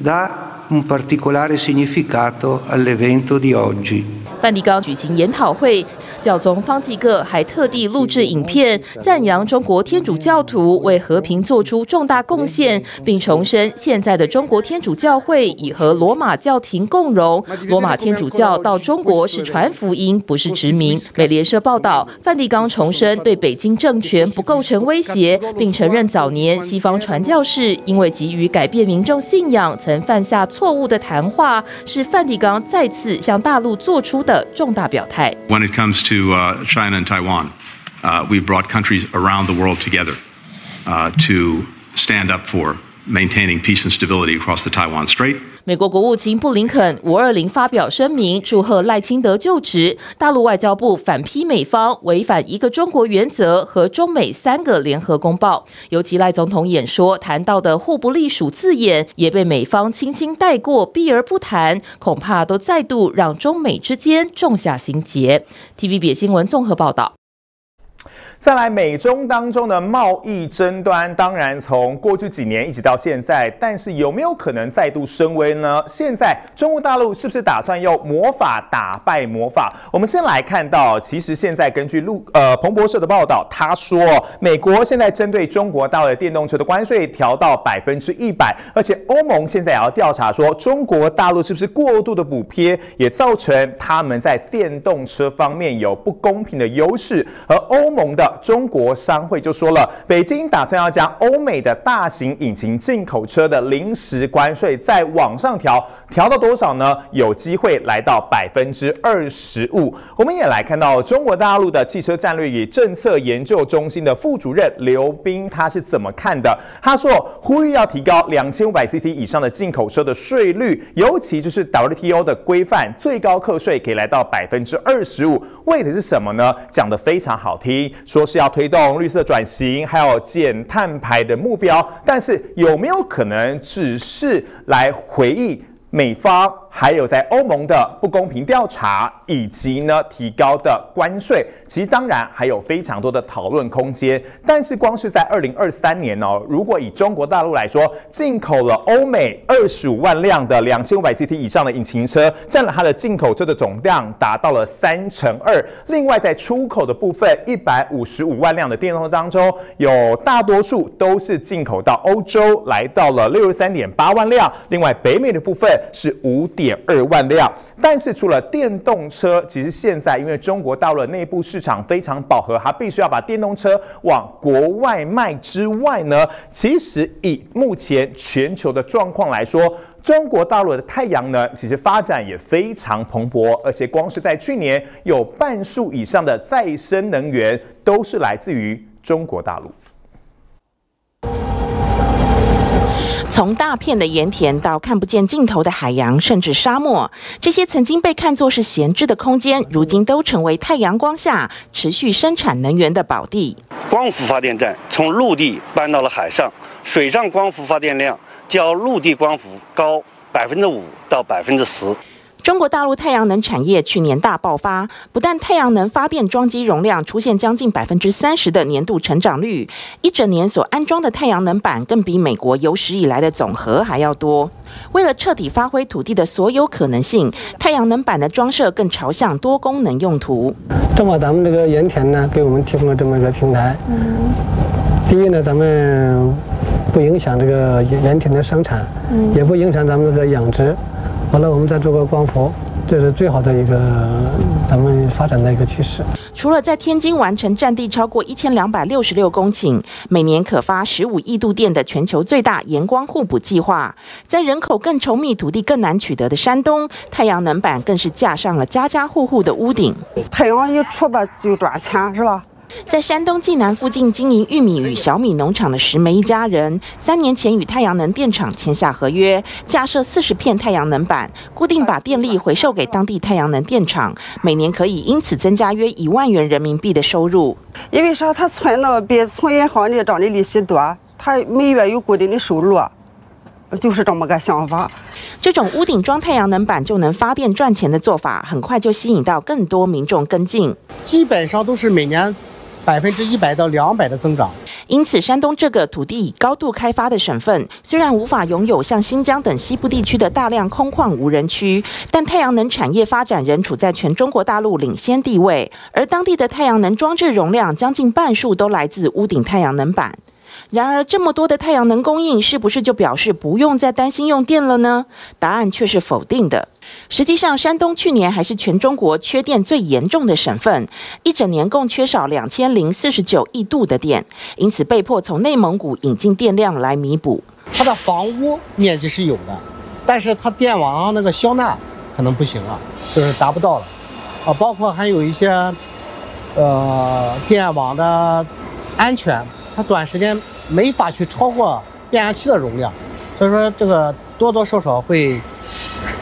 dà un particolare significato all'evento di oggi. 梵蒂冈举行研讨会，教宗方济各还特地录制影片，赞扬中国天主教徒为和平做出重大贡献，并重申现在的中国天主教会已和罗马教廷共融。罗马天主教到中国是传福音，不是殖民。美联社报道，梵蒂冈重申对北京政权不构成威胁，并承认早年西方传教士因为急于改变民众信仰，曾犯下错误的谈话，是梵蒂冈再次向大陆做出的。When it comes to uh, China and Taiwan, uh, we brought countries around the world together uh, to stand up for maintaining peace and stability across the Taiwan Strait. 美国国务卿布林肯五二零发表声明，祝贺赖清德就职。大陆外交部反批美方违反一个中国原则和中美三个联合公报，尤其赖总统演说谈到的互不隶属字眼，也被美方轻轻带过，避而不谈，恐怕都再度让中美之间种下心结。T V B S 新闻综合报道。再来，美中当中的贸易争端，当然从过去几年一直到现在，但是有没有可能再度升温呢？现在中国大陆是不是打算用魔法打败魔法？我们先来看到，其实现在根据路呃彭博社的报道，他说美国现在针对中国大陆的电动车的关税调到百分之一百，而且欧盟现在也要调查说中国大陆是不是过度的补贴，也造成他们在电动车方面有不公平的优势，而欧盟的了，中国商会就说了，北京打算要将欧美的大型引擎进口车的临时关税再往上调，调到多少呢？有机会来到百分之二十五。我们也来看到中国大陆的汽车战略与政策研究中心的副主任刘斌，他是怎么看的？他说，呼吁要提高两千五百 C C 以上的进口车的税率，尤其就是 W T O 的规范，最高课税可以来到百分之二十五。为的是什么呢？讲得非常好听，说是要推动绿色转型，还有减碳排的目标，但是有没有可能只是来回应美方还有在欧盟的不公平调查，以及呢提高的关税？其实当然还有非常多的讨论空间。但是光是在二零二三年哦，如果以中国大陆来说，进口了欧美二十五万辆的两千五百 C C 以上的引擎车，占了它的进口车的总量达到了三成二。另外在出口的部分，一百五十五万辆的电动车当中，有大多数都是进口到欧洲，来到了六十三点八万辆。另外北美的部分是五点。点二万辆，但是除了电动车，其实现在因为中国大陆的内部市场非常饱和，它必须要把电动车往国外卖之外呢，其实以目前全球的状况来说，中国大陆的太阳呢，其实发展也非常蓬勃，而且光是在去年有半数以上的再生能源都是来自于中国大陆。从大片的盐田到看不见尽头的海洋，甚至沙漠，这些曾经被看作是闲置的空间，如今都成为太阳光下持续生产能源的宝地。光伏发电站从陆地搬到了海上，水上光伏发电量较陆地光伏高百分之五到百分之十。中国大陆太阳能产业去年大爆发，不但太阳能发电装机容量出现将近百分之三十的年度成长率，一整年所安装的太阳能板更比美国有史以来的总和还要多。为了彻底发挥土地的所有可能性，太阳能板的装设更朝向多功能用途。正好咱们这个盐田呢，给我们提供了这么一个平台。嗯、第一呢，咱们不影响这个盐田的生产，嗯、也不影响咱们这个养殖。好了，我们再做个光伏，这是最好的一个咱们发展的一个趋势。除了在天津完成占地超过一千两百六十六公顷、每年可发十五亿度电的全球最大盐光互补计划，在人口更稠密、土地更难取得的山东，太阳能板更是架上了家家户户的屋顶。太阳一出吧，就赚钱，是吧？在山东济南附近经营玉米与小米农场的石梅一家人，三年前与太阳能电厂签下合约，架设四十片太阳能板，固定把电力回售给当地太阳能电厂，每年可以因此增加约一万元人民币的收入。因为啥？他存了比从银行里涨的利息多，他每月有固定的收入。就是这么个想法。这种屋顶装太阳能板就能发电赚钱的做法，很快就吸引到更多民众跟进。基本上都是每年百分之一百到两百的增长，因此山东这个土地已高度开发的省份，虽然无法拥有像新疆等西部地区的大量空旷无人区，但太阳能产业发展仍处在全中国大陆领先地位。而当地的太阳能装置容量将近半数都来自屋顶太阳能板。然而，这么多的太阳能供应，是不是就表示不用再担心用电了呢？答案却是否定的。实际上，山东去年还是全中国缺电最严重的省份，一整年共缺少两千零四十九亿度的电，因此被迫从内蒙古引进电量来弥补。它的房屋面积是有的，但是它电网上那个消纳可能不行了，就是达不到了啊。包括还有一些，呃，电网的安全，它短时间没法去超过变压器的容量，所以说这个多多少少会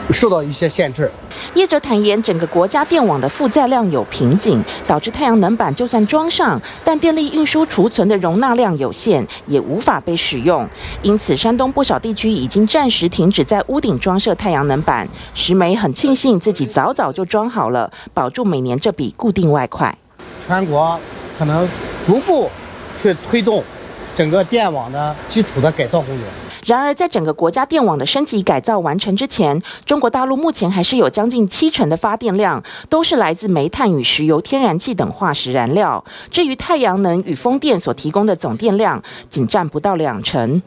受到一些限制。业者坦言，整个国家电网的负载量有瓶颈，导致太阳能板就算装上，但电力运输储存的容纳量有限，也无法被使用。因此，山东不少地区已经暂时停止在屋顶装设太阳能板。石梅很庆幸自己早早就装好了，保住每年这笔固定外快。全国可能逐步去推动整个电网的基础的改造工作。然而，在整个国家电网的升级改造完成之前，中国大陆目前还是有将近七成的发电量都是来自煤炭与石油、天然气等化石燃料。至于太阳能与风电所提供的总电量，仅占不到两成。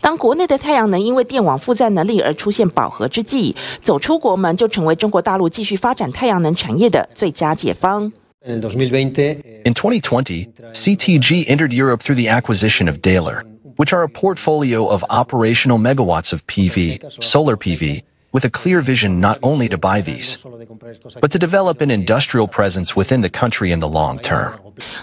当国内的太阳能因为电网负载能力而出现饱和之际，走出国门就成为中国大陆继续发展太阳能产业的最佳解方。In twenty twenty, C T G entered Europe through the acquisition of Daler, which are a portfolio of operational megawatts of P V, solar P V, with a clear vision not only to buy these, but to develop an industrial presence within the country in the long term.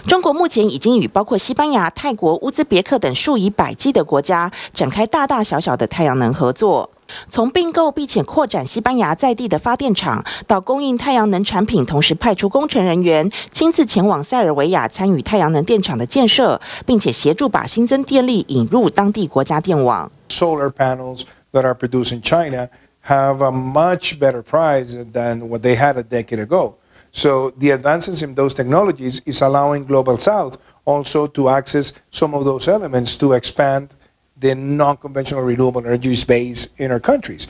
中国目前已经与包括西班牙、泰国、乌兹别克等数以百计的国家展开大大小小的太阳能合作。 从并购并且扩展西班牙在地的发电厂，到供应太阳能产品，同时派出工程人员亲自前往塞尔维亚参与太阳能电厂的建设，并且协助把新增电力引入当地国家电网。Solar panels that are produced in China have a much better price than what they had a decade ago. So the advances in those technologies is allowing Global South also to access some of those elements to expand. the non-conventional renewable energy space in our countries.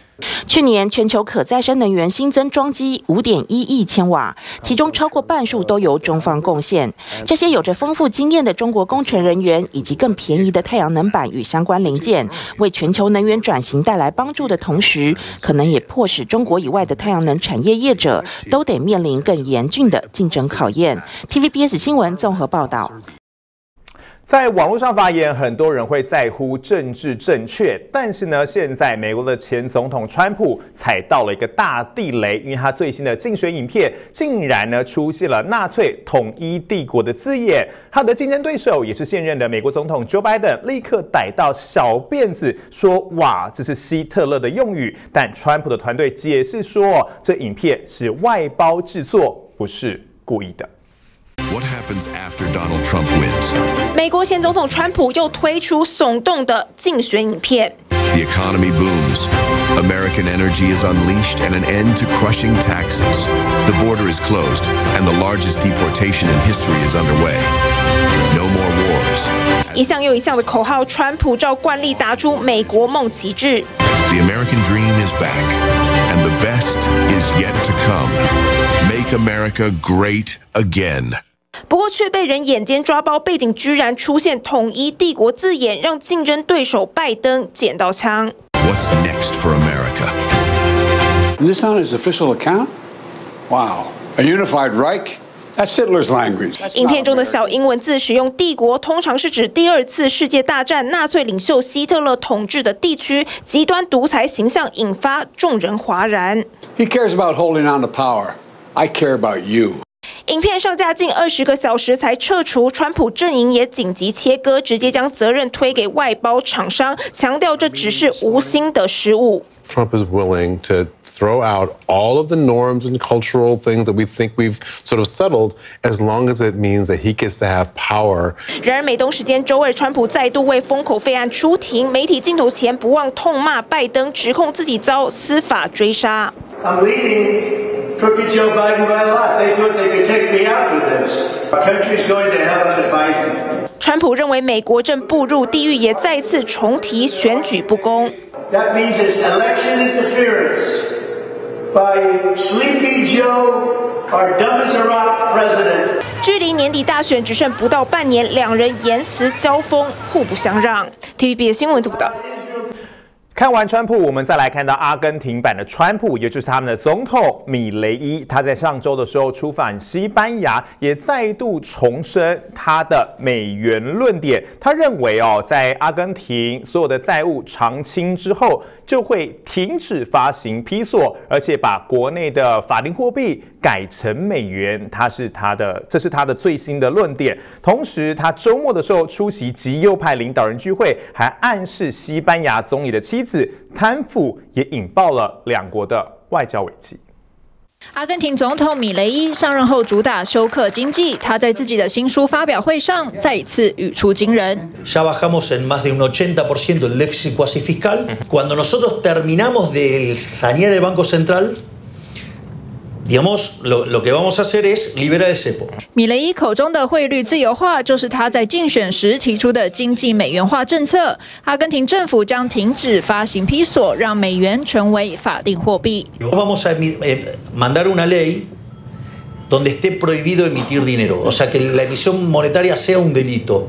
去年全球可再生能源新增装机 五点一亿千瓦，其中超过半数都由中方贡献。这些有着丰富经验的中国工程人员，以及更便宜的太阳能板与相关零件，为全球能源转型带来帮助的同时，可能也迫使中国以外的太阳能产业业者都得面临更严峻的竞争考验。T V B S 新闻综合报道。 在网络上发言，很多人会在乎政治正确，但是呢，现在美国的前总统川普踩到了一个大地雷，因为他最新的竞选影片竟然呢出现了纳粹统一帝国的字眼。他的竞争对手也是现任的美国总统 Joe Biden， 立刻逮到小辫子说哇，这是希特勒的用语。但川普的团队解释说，这影片是外包制作，不是故意的。 What happens after Donald Trump wins? 美国前总统川普又推出耸动的竞选影片。The economy booms. American energy is unleashed and an end to crushing taxes. The border is closed and the largest deportation in history is underway. No more wars. 一项又一项的口号，川普照惯例打出美国梦旗帜。The American dream is back, and the best is yet to come. Make America great again. 不过却被人眼尖抓包，背景居然出现“统一帝国”字眼，让竞争对手拜登捡到枪。What's next for America? This not his official account. Wow, a unified Reich. That's Hitler's language. 影片中的小英文字使用“帝国”，通常是指第二次世界大战纳粹领袖希特勒统治的地区，极端独裁形象引发众人哗然。He cares about holding on to power. I care about you. 影片上架近二十个小时才撤除，川普阵营也紧急切割，直接将责任推给外包厂商，强调这只是无心的失误。Trump is willing to throw out all of the norms and cultural things that we think we've sort of settled, as long as it means that he gets to have power. 然而，美东时间周二，川普再度为封口费案出庭，媒体镜头前不忘痛骂拜登，指控自己遭司法追杀。 Crooked Joe Biden by a lot. They thought they could take me out with this. Our country's going to hell under Biden. 川普认为美国正步入地狱，也再次重提选举不公。That means it's election interference by Sleepy Joe, our dumb as a rock president. 距离年底大选只剩不到半年，两人言辞交锋，互不相让。T V B S 新闻报道。 看完川普，我们再来看到阿根廷版的川普，也就是他们的总统米雷伊。他在上周的时候出访西班牙，也再度重申他的美元论点。他认为哦，在阿根廷所有的债务偿清之后，就会停止发行披索，而且把国内的法定货币改成美元。他是他的，这是他的最新的论点。同时，他周末的时候出席极右派领导人聚会，还暗示西班牙总理的妻子。 此贪腐也引爆了两国的外交危机。阿根廷总统米雷伊上任后主打休克经济，他在自己的新书发表会上再一次语出惊人。Ya bajamos en más de un ochenta por ciento el déficit cuasi fiscal. Cuando nosotros terminamos de sanear el banco central. Digamos, lo, lo que vamos a hacer es liberar el cepo. 米雷伊口中的汇率自由化，就是他在竞选时提出的经济美元化政策。阿根廷政府将停止发行披索，让美元成为法定货币。Vamos a mandar una ley donde esté prohibido emitir dinero, o sea que la emisión monetaria sea un delito,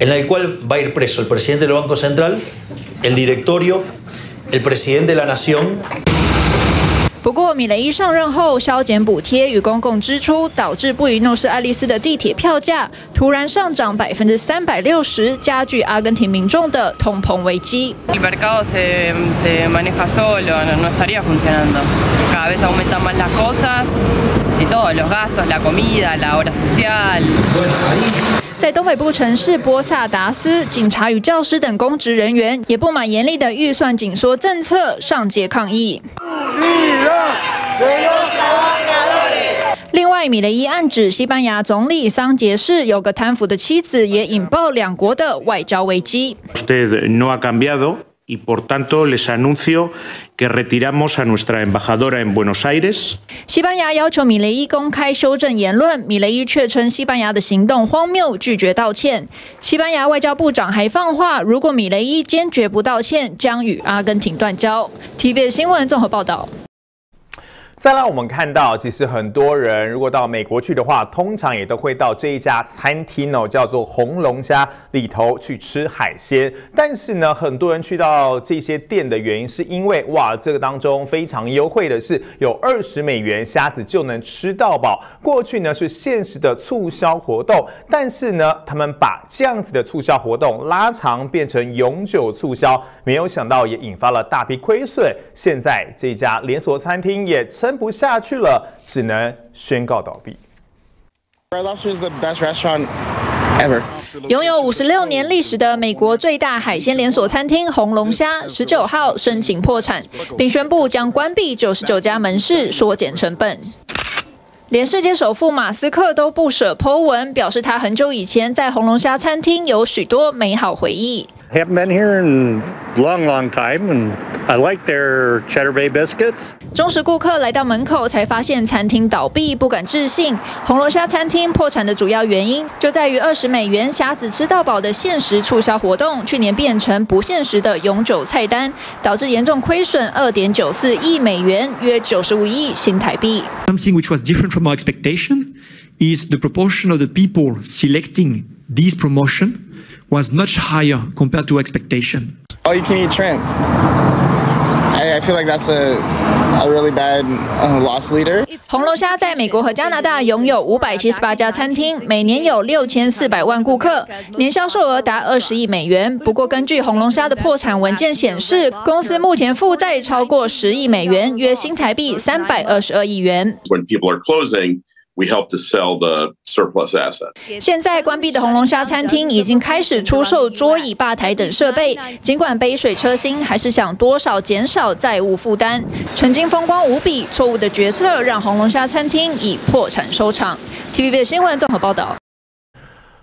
en el cual va a ir preso el presidente del Banco Central, el directorio, el presidente de la nación. 不过，米雷伊上任后削减补贴与公共支出，导致布宜诺斯艾利斯的地铁票价突然上涨百分之三百六十，加剧阿根廷民众的通膨危机。 在东北部城市波萨达斯，警察与教师等公职人员也不满严厉的预算紧缩政策，上街抗议。另外，米雷伊暗指西班牙总理桑杰士有个贪腐的妻子，也引爆两国的外交危机。 y por tanto les anuncio que retiramos a nuestra embajadora en Buenos Aires。西班牙要求米雷伊公开修正言论，米雷伊却称西班牙的行动荒谬，拒绝道歉。西班牙外交部长还放话，如果米雷伊坚决不道歉，将与阿根廷断交。T V B S 新闻综合报道。 再让我们看到，其实很多人如果到美国去的话，通常也都会到这一家餐厅哦，叫做红龙虾里头去吃海鲜。但是呢，很多人去到这些店的原因，是因为哇，这个当中非常优惠的是，有二十美元虾子就能吃到饱。过去呢是限时的促销活动，但是呢，他们把这样子的促销活动拉长变成永久促销，没有想到也引发了大批亏损。现在这家连锁餐厅也撑 不下去了，只能宣告倒闭。拥有五十六年历史的美国最大海鲜连锁餐厅红龙虾，十九号申请破产，并宣布将关闭九十九家门市，缩减成本。 连世界首富马斯克都不舍 po 文，表示他很久以前在红龙虾餐厅有许多美好回忆。Haven't been here in long, long time, and I like their Cheddar Bay biscuits. 忠实顾客来到门口才发现餐厅倒闭，不敢置信。红龙虾餐厅破产的主要原因就在于二十美元虾子吃到饱的限时促销活动，去年变成不限时的永久菜单，导致严重亏损二点九四亿美元，约九十五亿新台币。Something which was different from my expectation is the proportion of the people selecting this promotion was much higher compared to expectation. Oh, you can eat shrimp. I, I feel like that's a a really bad loss leader. 红龙虾在美国和加拿大拥有五百七十八家餐厅，每年有六千四百万顾客，年销售额达二十亿美元。不过，根据红龙虾的破产文件显示，公司目前负债超过十亿美元，约新台币三百二十二亿元。When people are closing, we help to sell the surplus assets. 现在关闭的红龙虾餐厅已经开始出售桌椅、吧台等设备，尽管杯水车薪，还是想多少减少债务负担。曾经风光无比，错误的决策让红龙虾餐厅以破产收场。T V B S 新闻综合报道。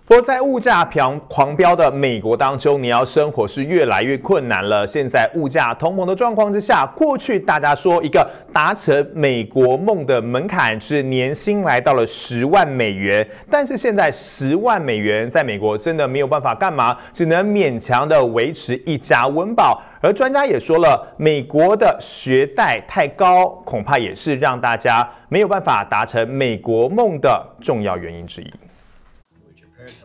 不过，在物价狂飙的美国当中，你要生活是越来越困难了。现在物价通膨的状况之下，过去大家说一个达成美国梦的门槛是年薪来到了十万美元，但是现在十万美元在美国真的没有办法干嘛，只能勉强的维持一家温饱。 而专家也说了，美国的学贷太高，恐怕也是让大家没有办法达成美国梦的重要原因之一。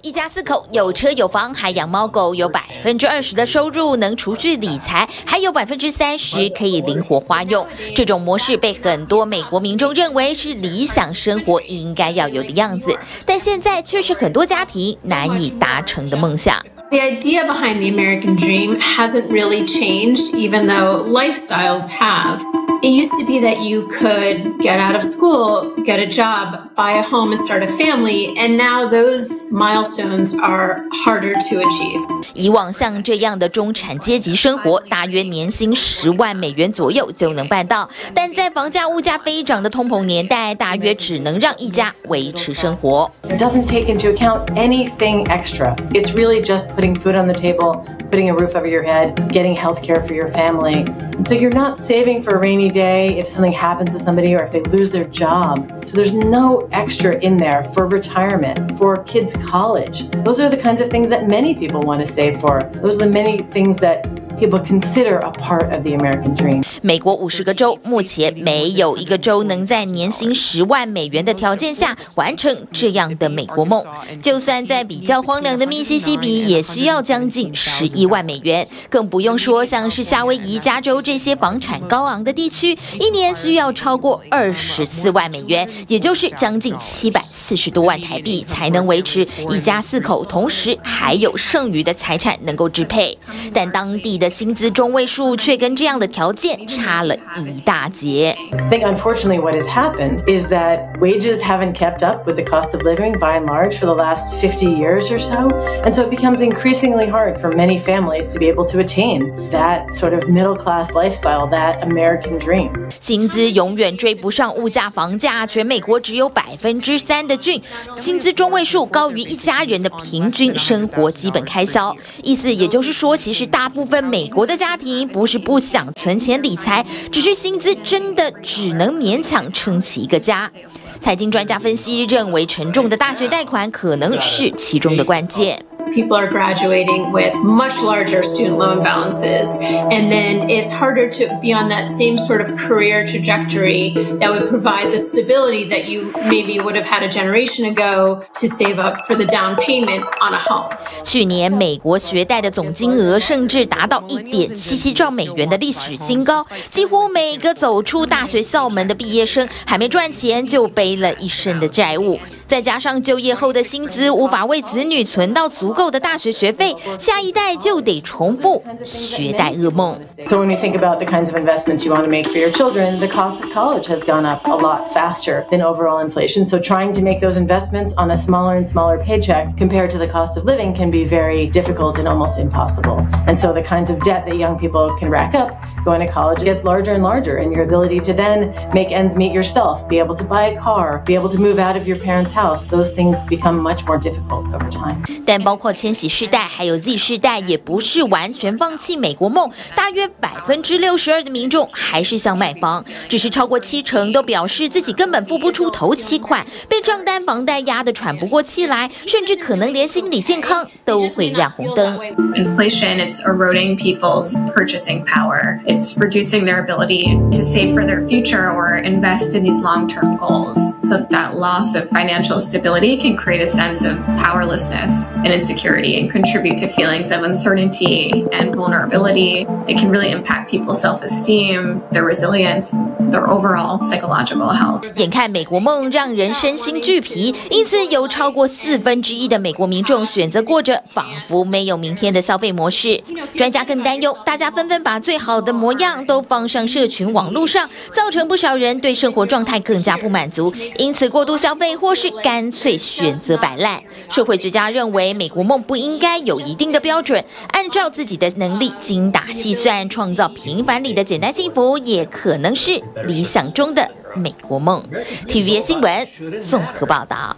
一家四口有车有房，还养猫狗，有百分之二十的收入能储蓄理财，还有百分之三十可以灵活花用。这种模式被很多美国民众认为是理想生活应该要有的样子，但现在却是很多家庭难以达成的梦想。 The idea behind the American dream hasn't really changed, even though lifestyles have. It used to be that you could get out of school, get a job, buy a home and start a family, and now those milestones are harder to achieve. 以往像这样的中产阶级生活，大约年薪十万美元左右就能办到，但在房价物价飞涨的通膨年代，大约只能让一家维持生活。It doesn't take into account anything extra. It's really just putting food on the table, putting a roof over your head, getting health care for your family. So you're not saving for a rainy day if something happens to somebody or if they lose their job. So there's no extra in there for retirement, for kids' college. Those are the kinds of things that many people want to save for. Those are the many things that people consider a part of the American dream. 美国五十个州目前没有一个州能在年薪十万美元的条件下完成这样的美国梦。就算在比较荒凉的密西西比，也需要将近十一万美元，更不用说像是夏威夷、加州这些房产高昂的地区，一年需要超过二十四万美元，也就是将近七百四十多万台币，才能维持一家四口，同时还有剩余的财产能够支配。但当地的薪资中位数却跟这样的条件 差了一大截。I think unfortunately what has happened is that wages haven't kept up with the cost of living by and large for the last fifty years or so, and so it becomes increasingly hard for many families to be able to attain that sort of middle class lifestyle, that American dream. 薪资永远追不上物价房价，全美国只有百分之三的郡薪资中位数高于一家人的平均生活基本开销。意思也就是说，其实大部分美国的家庭不是不想存钱理财， 只是薪资真的只能勉强撑起一个家。财经专家分析认为，沉重的大学贷款可能是其中的关键。 People are graduating with much larger student loan balances, and then it's harder to be on that same sort of career trajectory that would provide the stability that you maybe would have had a generation ago to save up for the down payment on a home. 去年美国学贷的总金额甚至达到 一点七七兆美元的历史新高，几乎每个走出大学校门的毕业生还没赚钱就背了一身的债务。 再加上就业后的薪资无法为子女存到足够的大学学费，下一代就得重复学贷噩梦。So when we think about the kinds of investments you want to make for your children, the cost of college has gone up a lot faster than overall inflation. So trying to make those investments on a smaller and smaller paycheck compared to the cost of living can be very difficult and almost impossible. And so the kinds of debt that young people can rack up going to college gets larger and larger, and your ability to then make ends meet yourself, be able to buy a car, be able to move out of your parents' house, those things become much more difficult over time. 但包括千禧世代还有 Z 世代也不是完全放弃美国梦，大约百分之六十二的民众还是想买房，只是超过七成都表示自己根本付不出头期款，被账单房贷压得喘不过气来，甚至可能连心理健康都会亮红灯。Inflation, it's eroding people's purchasing power. It's reducing their ability to save for their future or invest in these long-term goals. So that loss of financial stability can create a sense of powerlessness and insecurity and contribute to feelings of uncertainty and vulnerability. It can really impact people's self-esteem, their resilience, their overall psychological health. 眼看美国梦让人身心俱疲，因此有超过四分之一的美国民众选择过着仿佛没有明天的消费模式。专家更担忧，大家纷纷把最好的 模样都放上社群网络上，造成不少人对生活状态更加不满足，因此过度消费或是干脆选择摆烂。社会学家认为，美国梦不应该有一定的标准，按照自己的能力精打细算，创造平凡里的简单幸福，也可能是理想中的美国梦。T V B S 新闻综合报道。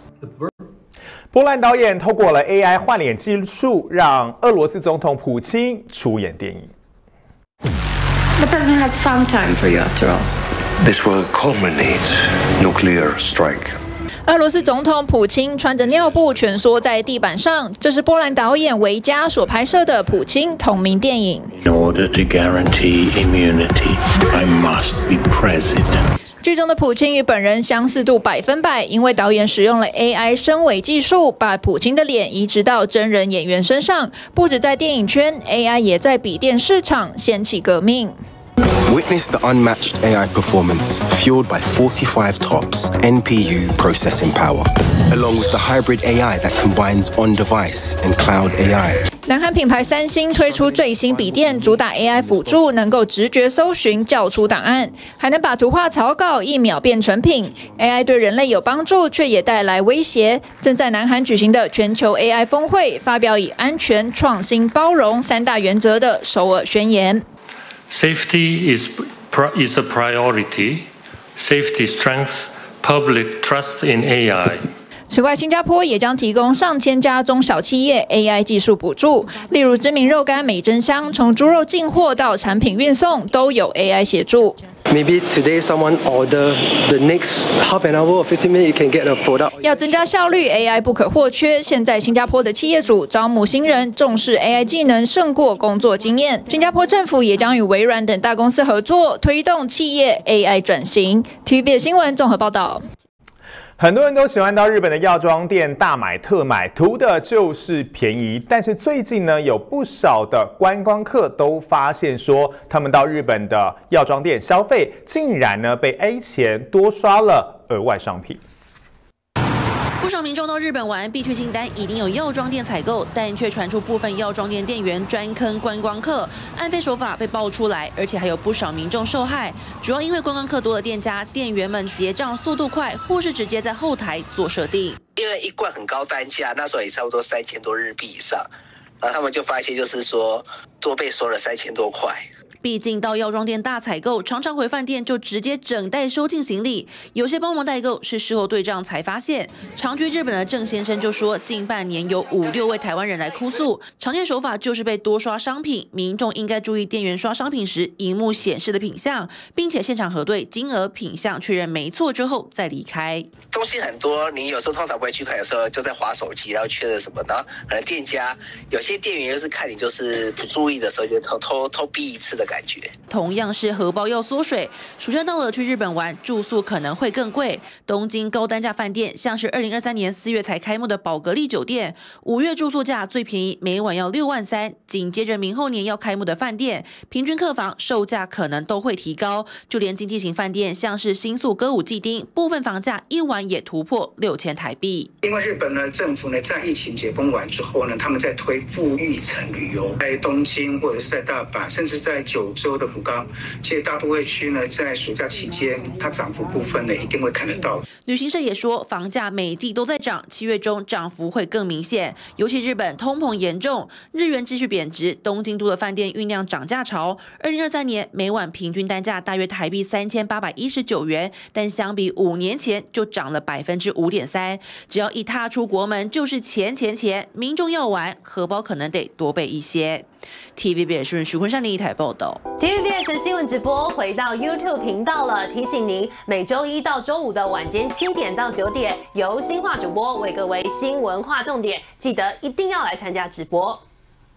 波兰导演透过了 A I 换脸技术，让俄罗斯总统普京出演电影。 The president has found time for you after all. This will culminate nuclear strike. 俄罗斯总统普京穿着尿布蜷缩在地板上，这是波兰导演维加所拍摄的普京同名电影。In order to guarantee immunity, I must be president. 剧中的普京与本人相似度百分百，因为导演使用了 A I 深伪技术，把普京的脸移植到真人演员身上。不止在电影圈 ，A I 也在笔电市场掀起革命。 Witness the unmatched A I performance fueled by forty-five TOPS N P U processing power, along with the hybrid A I that combines on-device and cloud A I. 南韩品牌三星推出最新笔电，主打 A I 辅助，能够直觉搜寻、叫出档案，还能把图画草稿一秒变成品。A I 对人类有帮助，却也带来威胁。正在南韩举行的全球 A I 峰会发表以安全、创新、包容三大原则的首尔宣言。 Safety is is a priority. Safety strengthens public trust in A I. 此外，新加坡也将提供上千家中小企业 A I 技术补助，例如知名肉干美珍香，从猪肉进货到产品运送都有 A I 协助。Maybe today someone order the next half an hour or fifteen minutes you can get a product. 要增加效率 ，A I 不可或缺。现在新加坡的企业主招募新人重视 A I 技能胜过工作经验。新加坡政府也将与微软等大公司合作，推动企业 A I 转型。T V B S 新闻综合报道。 很多人都喜欢到日本的药妆店大买特买，图的就是便宜。但是最近呢，有不少的观光客都发现说，他们到日本的药妆店消费，竟然呢被 A 钱多刷了额外商品。 不少民众到日本玩，必去清单已经有药妆店采购，但却传出部分药妆店店员专坑观光客，暗非手法被爆出来，而且还有不少民众受害。主要因为观光客多的店家，店员们结账速度快，或是直接在后台做设定。因为一罐很高单价，那时候也差不多三千多日币以上，然后他们就发现就是说多被收了三千多块。 毕竟到药妆店大采购，常常回饭店就直接整袋收进行李。有些帮忙代购是事后对账才发现。长居日本的郑先生就说，近半年有五六位台湾人来哭诉，常见手法就是被多刷商品。民众应该注意店员刷商品时，荧幕显示的品项，并且现场核对金额、品项，确认没错之后再离开。东西很多，你有时候通常不会去看，有时候就在滑手机，然后确认什么呢？可能店家有些店员就是看你就是不注意的时候，就偷偷偷逼一次的。 感觉同样是荷包要缩水，暑假到了去日本玩，住宿可能会更贵。东京高单价饭店，像是二零二三年四月才开幕的宝格丽酒店，五月住宿价最便宜，每晚要六万三。紧接着明后年要开幕的饭店，平均客房售价可能都会提高。就连经济型饭店，像是新宿歌舞伎町，部分房价一晚也突破六千台币。因为日本呢，政府呢在疫情解封完之后呢，他们在推富裕层旅游，在东京或者是在大阪，甚至在九。 九州的福冈，其实大都会区呢，在暑假期间，它涨幅部分呢，一定会看得到。旅行社也说，房价每季都在涨，七月中涨幅会更明显。尤其日本通膨严重，日元继续贬值，东京都的饭店酝酿涨价潮。二零二三年每晚平均单价大约台币三千八百一十九元，但相比五年前就涨了百分之五点三。只要一踏出国门，就是钱钱钱，民众要玩，荷包可能得多备一些。 T V B S 徐坤山另一台报道。T V B S 新闻直播回到 YouTube 频道了，提醒您每周一到周五的晚间七点到九点，由新化主播为各位新闻划重点，记得一定要来参加直播。